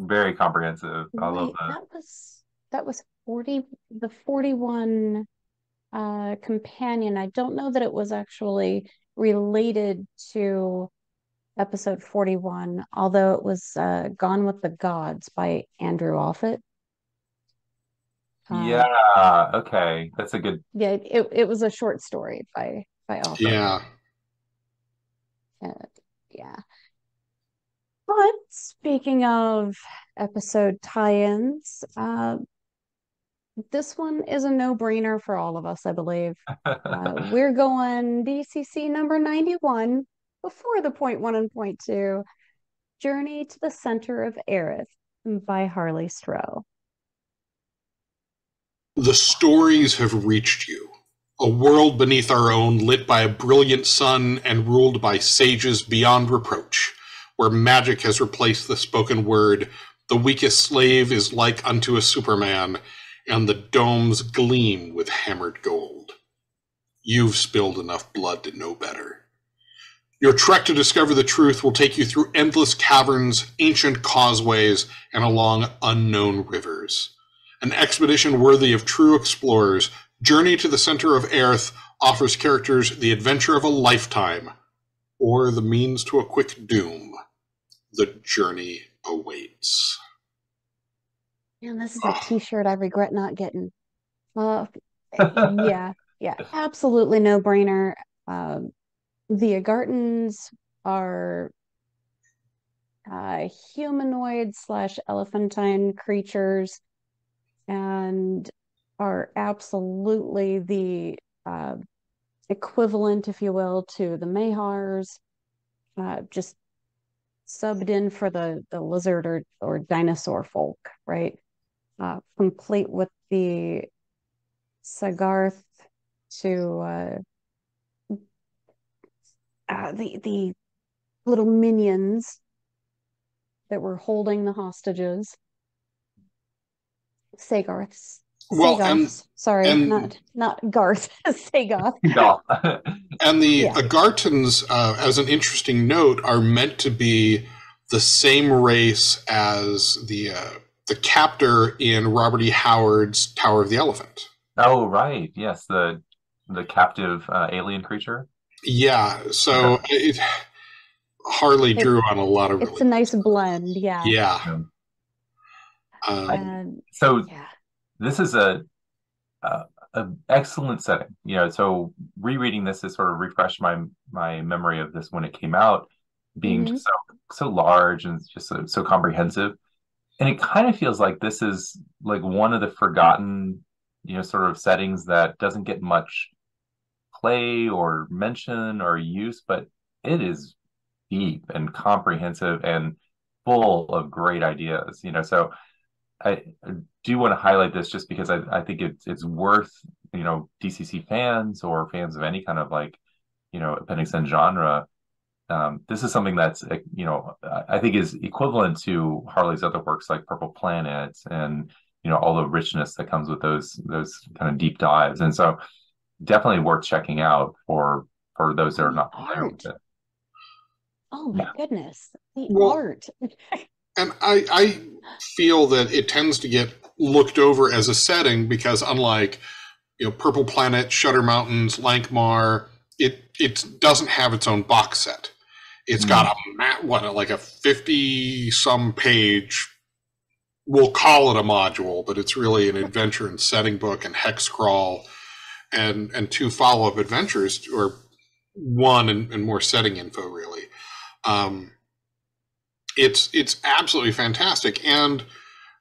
Very comprehensive. I love that. That was that was forty the forty one. Uh, companion. I don't know that it was actually related to episode forty-one, although it was uh, Gone with the Gods by Andrew Offit. Um, yeah, okay. That's a good... Yeah, it, it was a short story by, by Offit. Yeah. Uh, yeah. But speaking of episode tie-ins, uh, this one is a no-brainer for all of us, I believe. Uh, we're going D C C number ninety-one, before the point one and point two, Journey to the Center of Aerith by Harley Stroh. The stories have reached you. A world beneath our own, lit by a brilliant sun and ruled by sages beyond reproach, where magic has replaced the spoken word, the weakest slave is like unto a Superman, and the domes gleam with hammered gold. You've spilled enough blood to know better. Your trek to discover the truth will take you through endless caverns, ancient causeways, and along unknown rivers. An expedition worthy of true explorers, Journey to the Center of Aerith offers characters the adventure of a lifetime, or the means to a quick doom. The journey awaits. Man, this is a t-shirt I regret not getting. Uh, yeah, yeah, absolutely no-brainer. Um, the Agartans are uh, humanoid slash elephantine creatures and are absolutely the uh, equivalent, if you will, to the Mahars, uh, just subbed in for the, the lizard or, or dinosaur folk, right? Uh, complete with the Sagarth to uh, uh, the the little minions that were holding the hostages. Sagarths. Well, Sagoths. And, sorry, and, not not Garth. Sagoth. No. And the yeah. Agartans, uh, as an interesting note, are meant to be the same race as the. Uh, The captor in Robert E. Howard's Tower of the Elephant. Oh, right. Yes, the the captive uh, alien creature. Yeah. So yeah. It, Harley it, drew on a lot of. It's really a nice stuff. Blend. Yeah. Yeah. yeah. Um, and, so yeah. This is a, a a excellent setting. You know, so rereading this has sort of refreshed my my memory of this when it came out, being mm-hmm. just so so large and just so, so comprehensive. And it kind of feels like this is like one of the forgotten, you know, sort of settings that doesn't get much play or mention or use, but it is deep and comprehensive and full of great ideas, you know. So I do want to highlight this just because I, I think it's, it's worth, you know, D C C fans or fans of any kind of like, you know, Appendix N genre. Um, this is something that's, you know, I think is equivalent to Harley's other works like Purple Planet and, you know, all the richness that comes with those those kind of deep dives. And so definitely worth checking out for, for those that are not familiar with it. oh my goodness, the well, art. And I, I feel that it tends to get looked over as a setting because unlike, you know, Purple Planet, Shutter Mountains, Lankmar, it it doesn't have its own box set. It's mm. got a map, what, like a fifty-some page, we'll call it a module, but it's really an adventure and setting book and hex crawl and, and two follow-up adventures, or one and, and more setting info, really. Um, it's, it's absolutely fantastic. And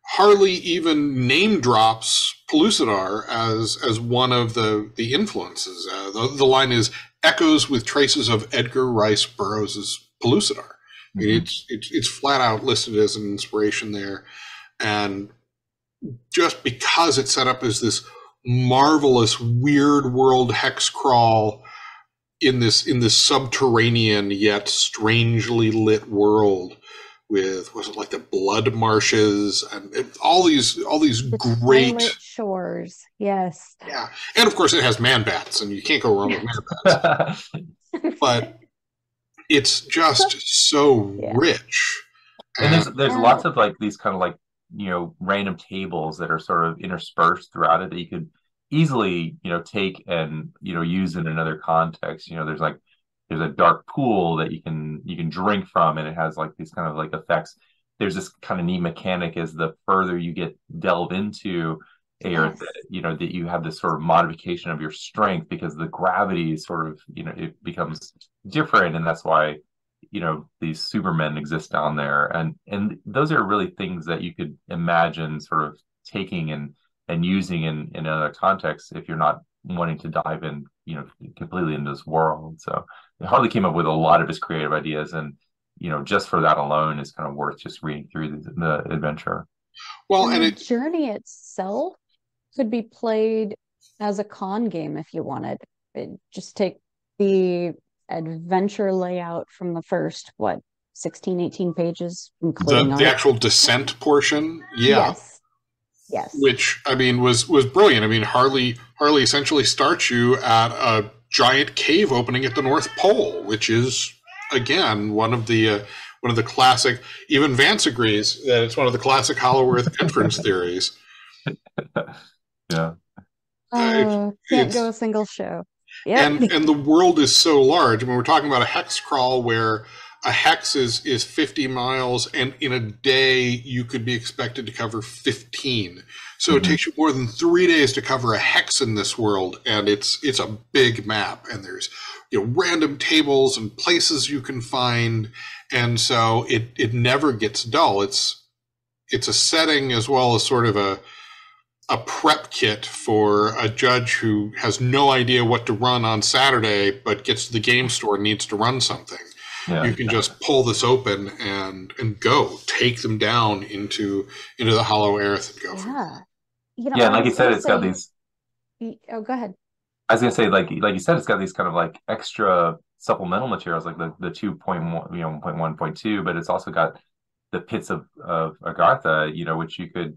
Harley even name drops Pellucidar as, as one of the, the influences. Uh, the, the line is, echoes with traces of Edgar Rice Burroughs' Pellucidar. I mean, mm-hmm. it's, it's, it's flat out listed as an inspiration there. And just because it's set up as this marvelous weird world hex crawl in this, in this subterranean yet strangely lit world with, was it like the blood marshes and it, all these, all these the great shores. Yes. Yeah. And of course it has man bats and you can't go wrong with man bats, but it's just so yeah. rich. And there's there's yeah. lots of like these kind of like, you know, random tables that are sort of interspersed throughout it that you could easily, you know, take and, you know, use in another context. You know, there's like, there's a dark pool that you can, you can drink from, and it has like these kind of like effects. There's this kind of neat mechanic as the further you get delve into air, yes. that, you know, that you have this sort of modification of your strength because the gravity is sort of, you know, it becomes different. And that's why, you know, these supermen exist down there. And, and those are really things that you could imagine sort of taking and, and using in, in other contexts if you're not wanting to dive in, you know, completely into this world. So Harley came up with a lot of his creative ideas, and, you know, just for that alone is kind of worth just reading through the, the adventure. Well, and, and it... the journey itself could be played as a con game if you wanted. It, just take the adventure layout from the first, what, sixteen, eighteen pages? Including the, the actual descent portion? Yeah. Yes. Yes. Which, I mean, was, was brilliant. I mean, Harley, Harley essentially starts you at a giant cave opening at the North Pole, which is, again, one of the uh, one of the classic, even Vance agrees that it's one of the classic Hollow Earth entrance theories. Yeah. Uh, it, can't go a single show. Yeah. And, and the world is so large. I mean, we're talking about a hex crawl where a hex is, is fifty miles, and in a day, you could be expected to cover fifteen. So mm-hmm. it takes you more than three days to cover a hex in this world, and it's it's a big map, and there's, you know, random tables and places you can find, and so it, it never gets dull. It's it's a setting as well as sort of a, a prep kit for a judge who has no idea what to run on Saturday, but gets to the game store and needs to run something. Yeah, you can just pull this open and and go take them down into into the Hollow Earth and go. Yeah, you know, yeah, and like you said, it's got these. Oh, go ahead. I was gonna say, like like you said, it's got these kind of like extra supplemental materials, like the the two point one, you know, point one, point two, but it's also got the pits of of Agartha, you know, which you could.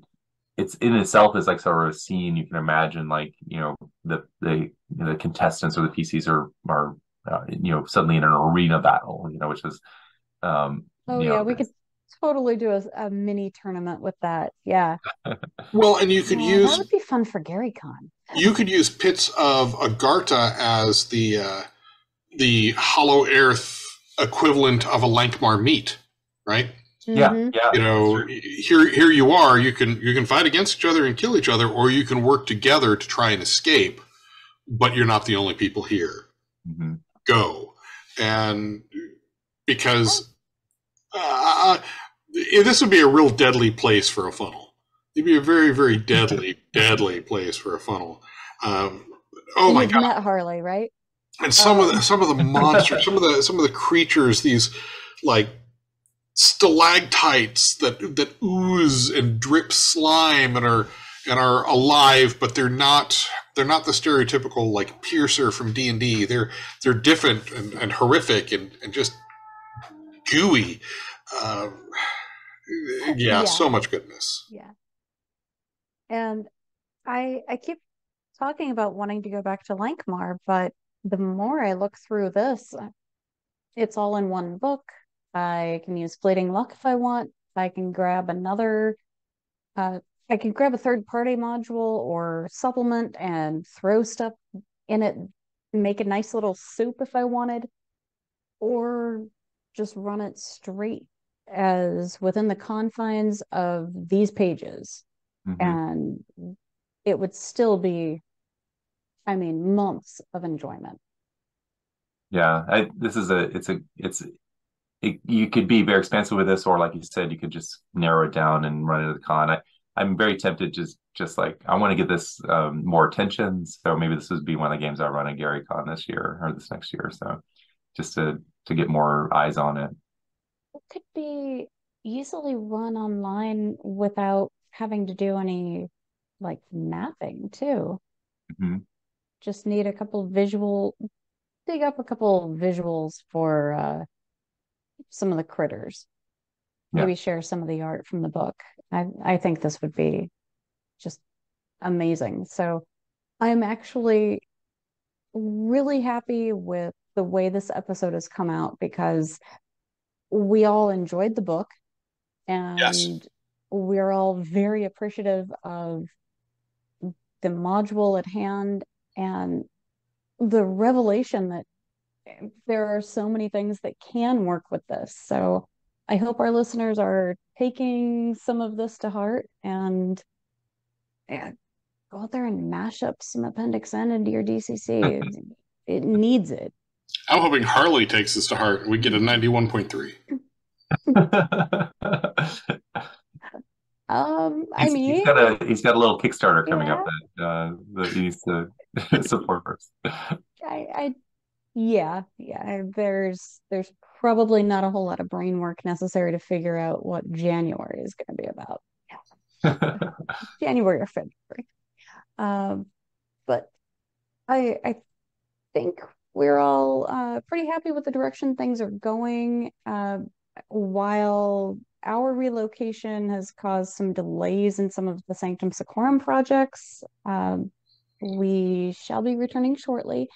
It's in itself is like sort of a scene you can imagine, like, you know, the the the contestants or the P Cs are are. Uh, you know, suddenly in an arena battle, you know, which is um oh yeah know. We could totally do a, a mini tournament with that. Yeah. Well, and you could yeah, use that would be fun for GaryCon. You could use Pits of Agartha as the uh the Hollow Earth equivalent of a Lankmar meet, right? Yeah, mm-hmm. yeah. You know, here here you are, you can you can fight against each other and kill each other, or you can work together to try and escape, but you're not the only people here. Mm-hmm. Go. And because uh, this would be a real deadly place for a funnel. It'd be a very, very deadly, deadly place for a funnel. Um, oh my God! You've met Harley, right? And some um. of the, some of the monsters, some of the some of the creatures, these like stalactites that that ooze and drip slime and are and are alive, but they're not. They're not the stereotypical like piercer from D and D. They're they're different and, and horrific and, and just gooey. Uh, yeah, yeah, so much goodness. Yeah. And I I keep talking about wanting to go back to Lankmar, but the more I look through this, it's all in one book. I can use Fleeting Luck if I want. I can grab another, uh, I can grab a third-party module or supplement and throw stuff in it, make a nice little soup if I wanted, or just run it straight as within the confines of these pages. Mm-hmm. And it would still be, I mean, months of enjoyment. Yeah, I, this is a, it's a, it's, it, you could be very expansive with this, or like you said, you could just narrow it down and run it to the con. I, I'm very tempted to just, just like, I want to give this um, more attention. So maybe this would be one of the games I run at GaryCon this year or this next year. So just to, to get more eyes on it. It could be easily run online without having to do any like mapping too. Mm-hmm. Just need a couple visual, dig up a couple visuals for uh, some of the critters. Yeah. Maybe share some of the art from the book. I, I think this would be just amazing. So I'm actually really happy with the way this episode has come out, because we all enjoyed the book, and yes, we're all very appreciative of the module at hand and the revelation that there are so many things that can work with this. So I hope our listeners are taking some of this to heart, and, and go out there and mash up some Appendix N into your D C C. it, it needs it. I'm hoping Harley takes this to heart and we get a ninety-one point three. um, I he's, mean, he's got a he's got a little Kickstarter coming yeah. up that, uh, that he needs to support first. I, I, yeah, yeah. There's there's probably not a whole lot of brain work necessary to figure out what January is going to be about. Yeah. January or February, um, but I I think we're all uh, pretty happy with the direction things are going. Uh, while our relocation has caused some delays in some of the Sanctum Secorum projects, um, we shall be returning shortly.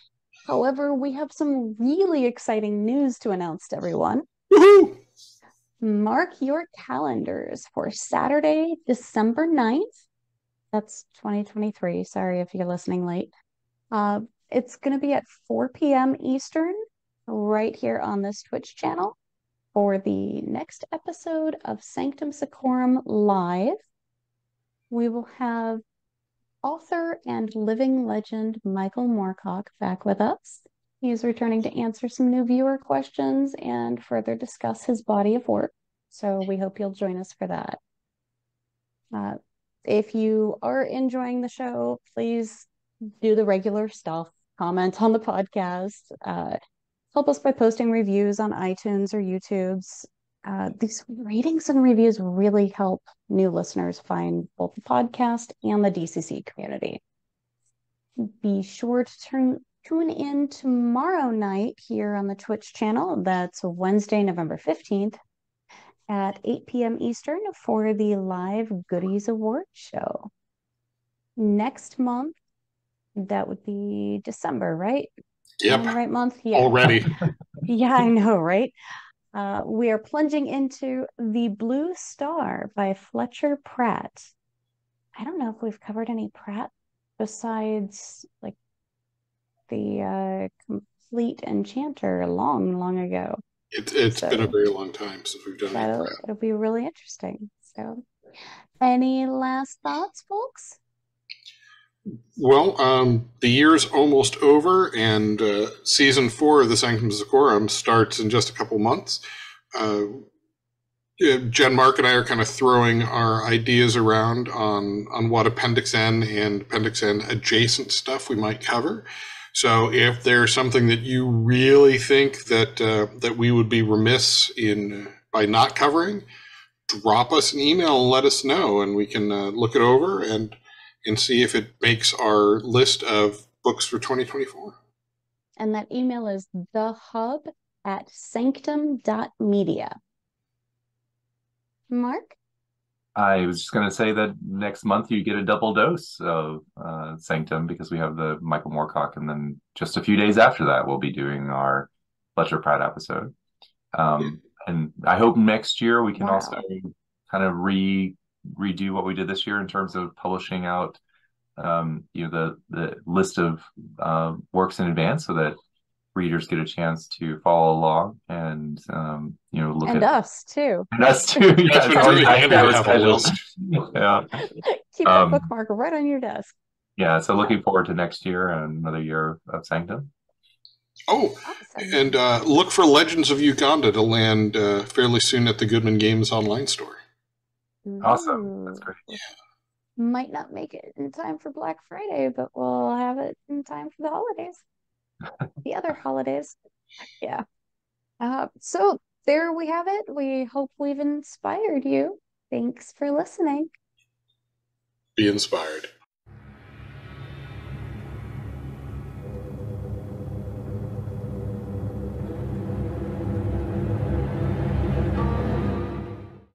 However, we have some really exciting news to announce to everyone. Woohoo! Mark your calendars for Saturday, December ninth. That's twenty twenty-three. Sorry if you're listening late. Uh, It's going to be at four p.m. Eastern, right here on this Twitch channel, for the next episode of Sanctum Secorum Live. We will have author and living legend Michael Moorcock back with us. He is returning to answer some new viewer questions and further discuss his body of work, so we hope you'll join us for that. Uh, if you are enjoying the show, please do the regular stuff. Comment on the podcast, uh, help us by posting reviews on iTunes or YouTube's. Uh, these ratings and reviews really help new listeners find both the podcast and the D C C community. Be sure to turn, tune in tomorrow night here on the Twitch channel. That's Wednesday, November fifteenth at eight p.m. Eastern for the live Goodies Award show. Next month, that would be December, right? Yep. Right month? Yeah. Already. Yeah, I know, right? Uh, we are plunging into The Blue Star by Fletcher Pratt. I don't know if we've covered any Pratt besides like the uh, Complete Enchanter long, long ago. It, it's so, been a very long time since we've done that. So it'll be really interesting. So, any last thoughts, folks? Well, um, the year's almost over, and uh, season four of the Sanctum Secorum starts in just a couple months. Uh, Jen, Mark, and I are kind of throwing our ideas around on, on what Appendix N and Appendix N adjacent stuff we might cover. So if there's something that you really think that uh, that we would be remiss in by not covering, drop us an email and let us know, and we can uh, look it over and and see if it makes our list of books for twenty twenty-four. And that email is the hub at sanctum dot media. Mark? I was just going to say that next month you get a double dose of uh, Sanctum, because we have the Michael Moorcock, and then just a few days after that we'll be doing our Fletcher Pratt episode. Um, And I hope next year we can wow. also kind of re redo what we did this year in terms of publishing out, um, you know, the the list of uh, works in advance so that readers get a chance to follow along and um, you know, look and at us too. And us too. Yeah, yeah. Keep um, that bookmark right on your desk. Yeah, so looking forward to next year and another year of Sanctum. Oh, awesome. And uh, look for Legends of Uganda to land uh, fairly soon at the Goodman Games online store. Awesome. Ooh. That's great. Yeah. Might not make it in time for Black Friday, but we'll have it in time for the holidays. The other holidays. Yeah. Uh, so there we have it. We hope we've inspired you. Thanks for listening. Be inspired.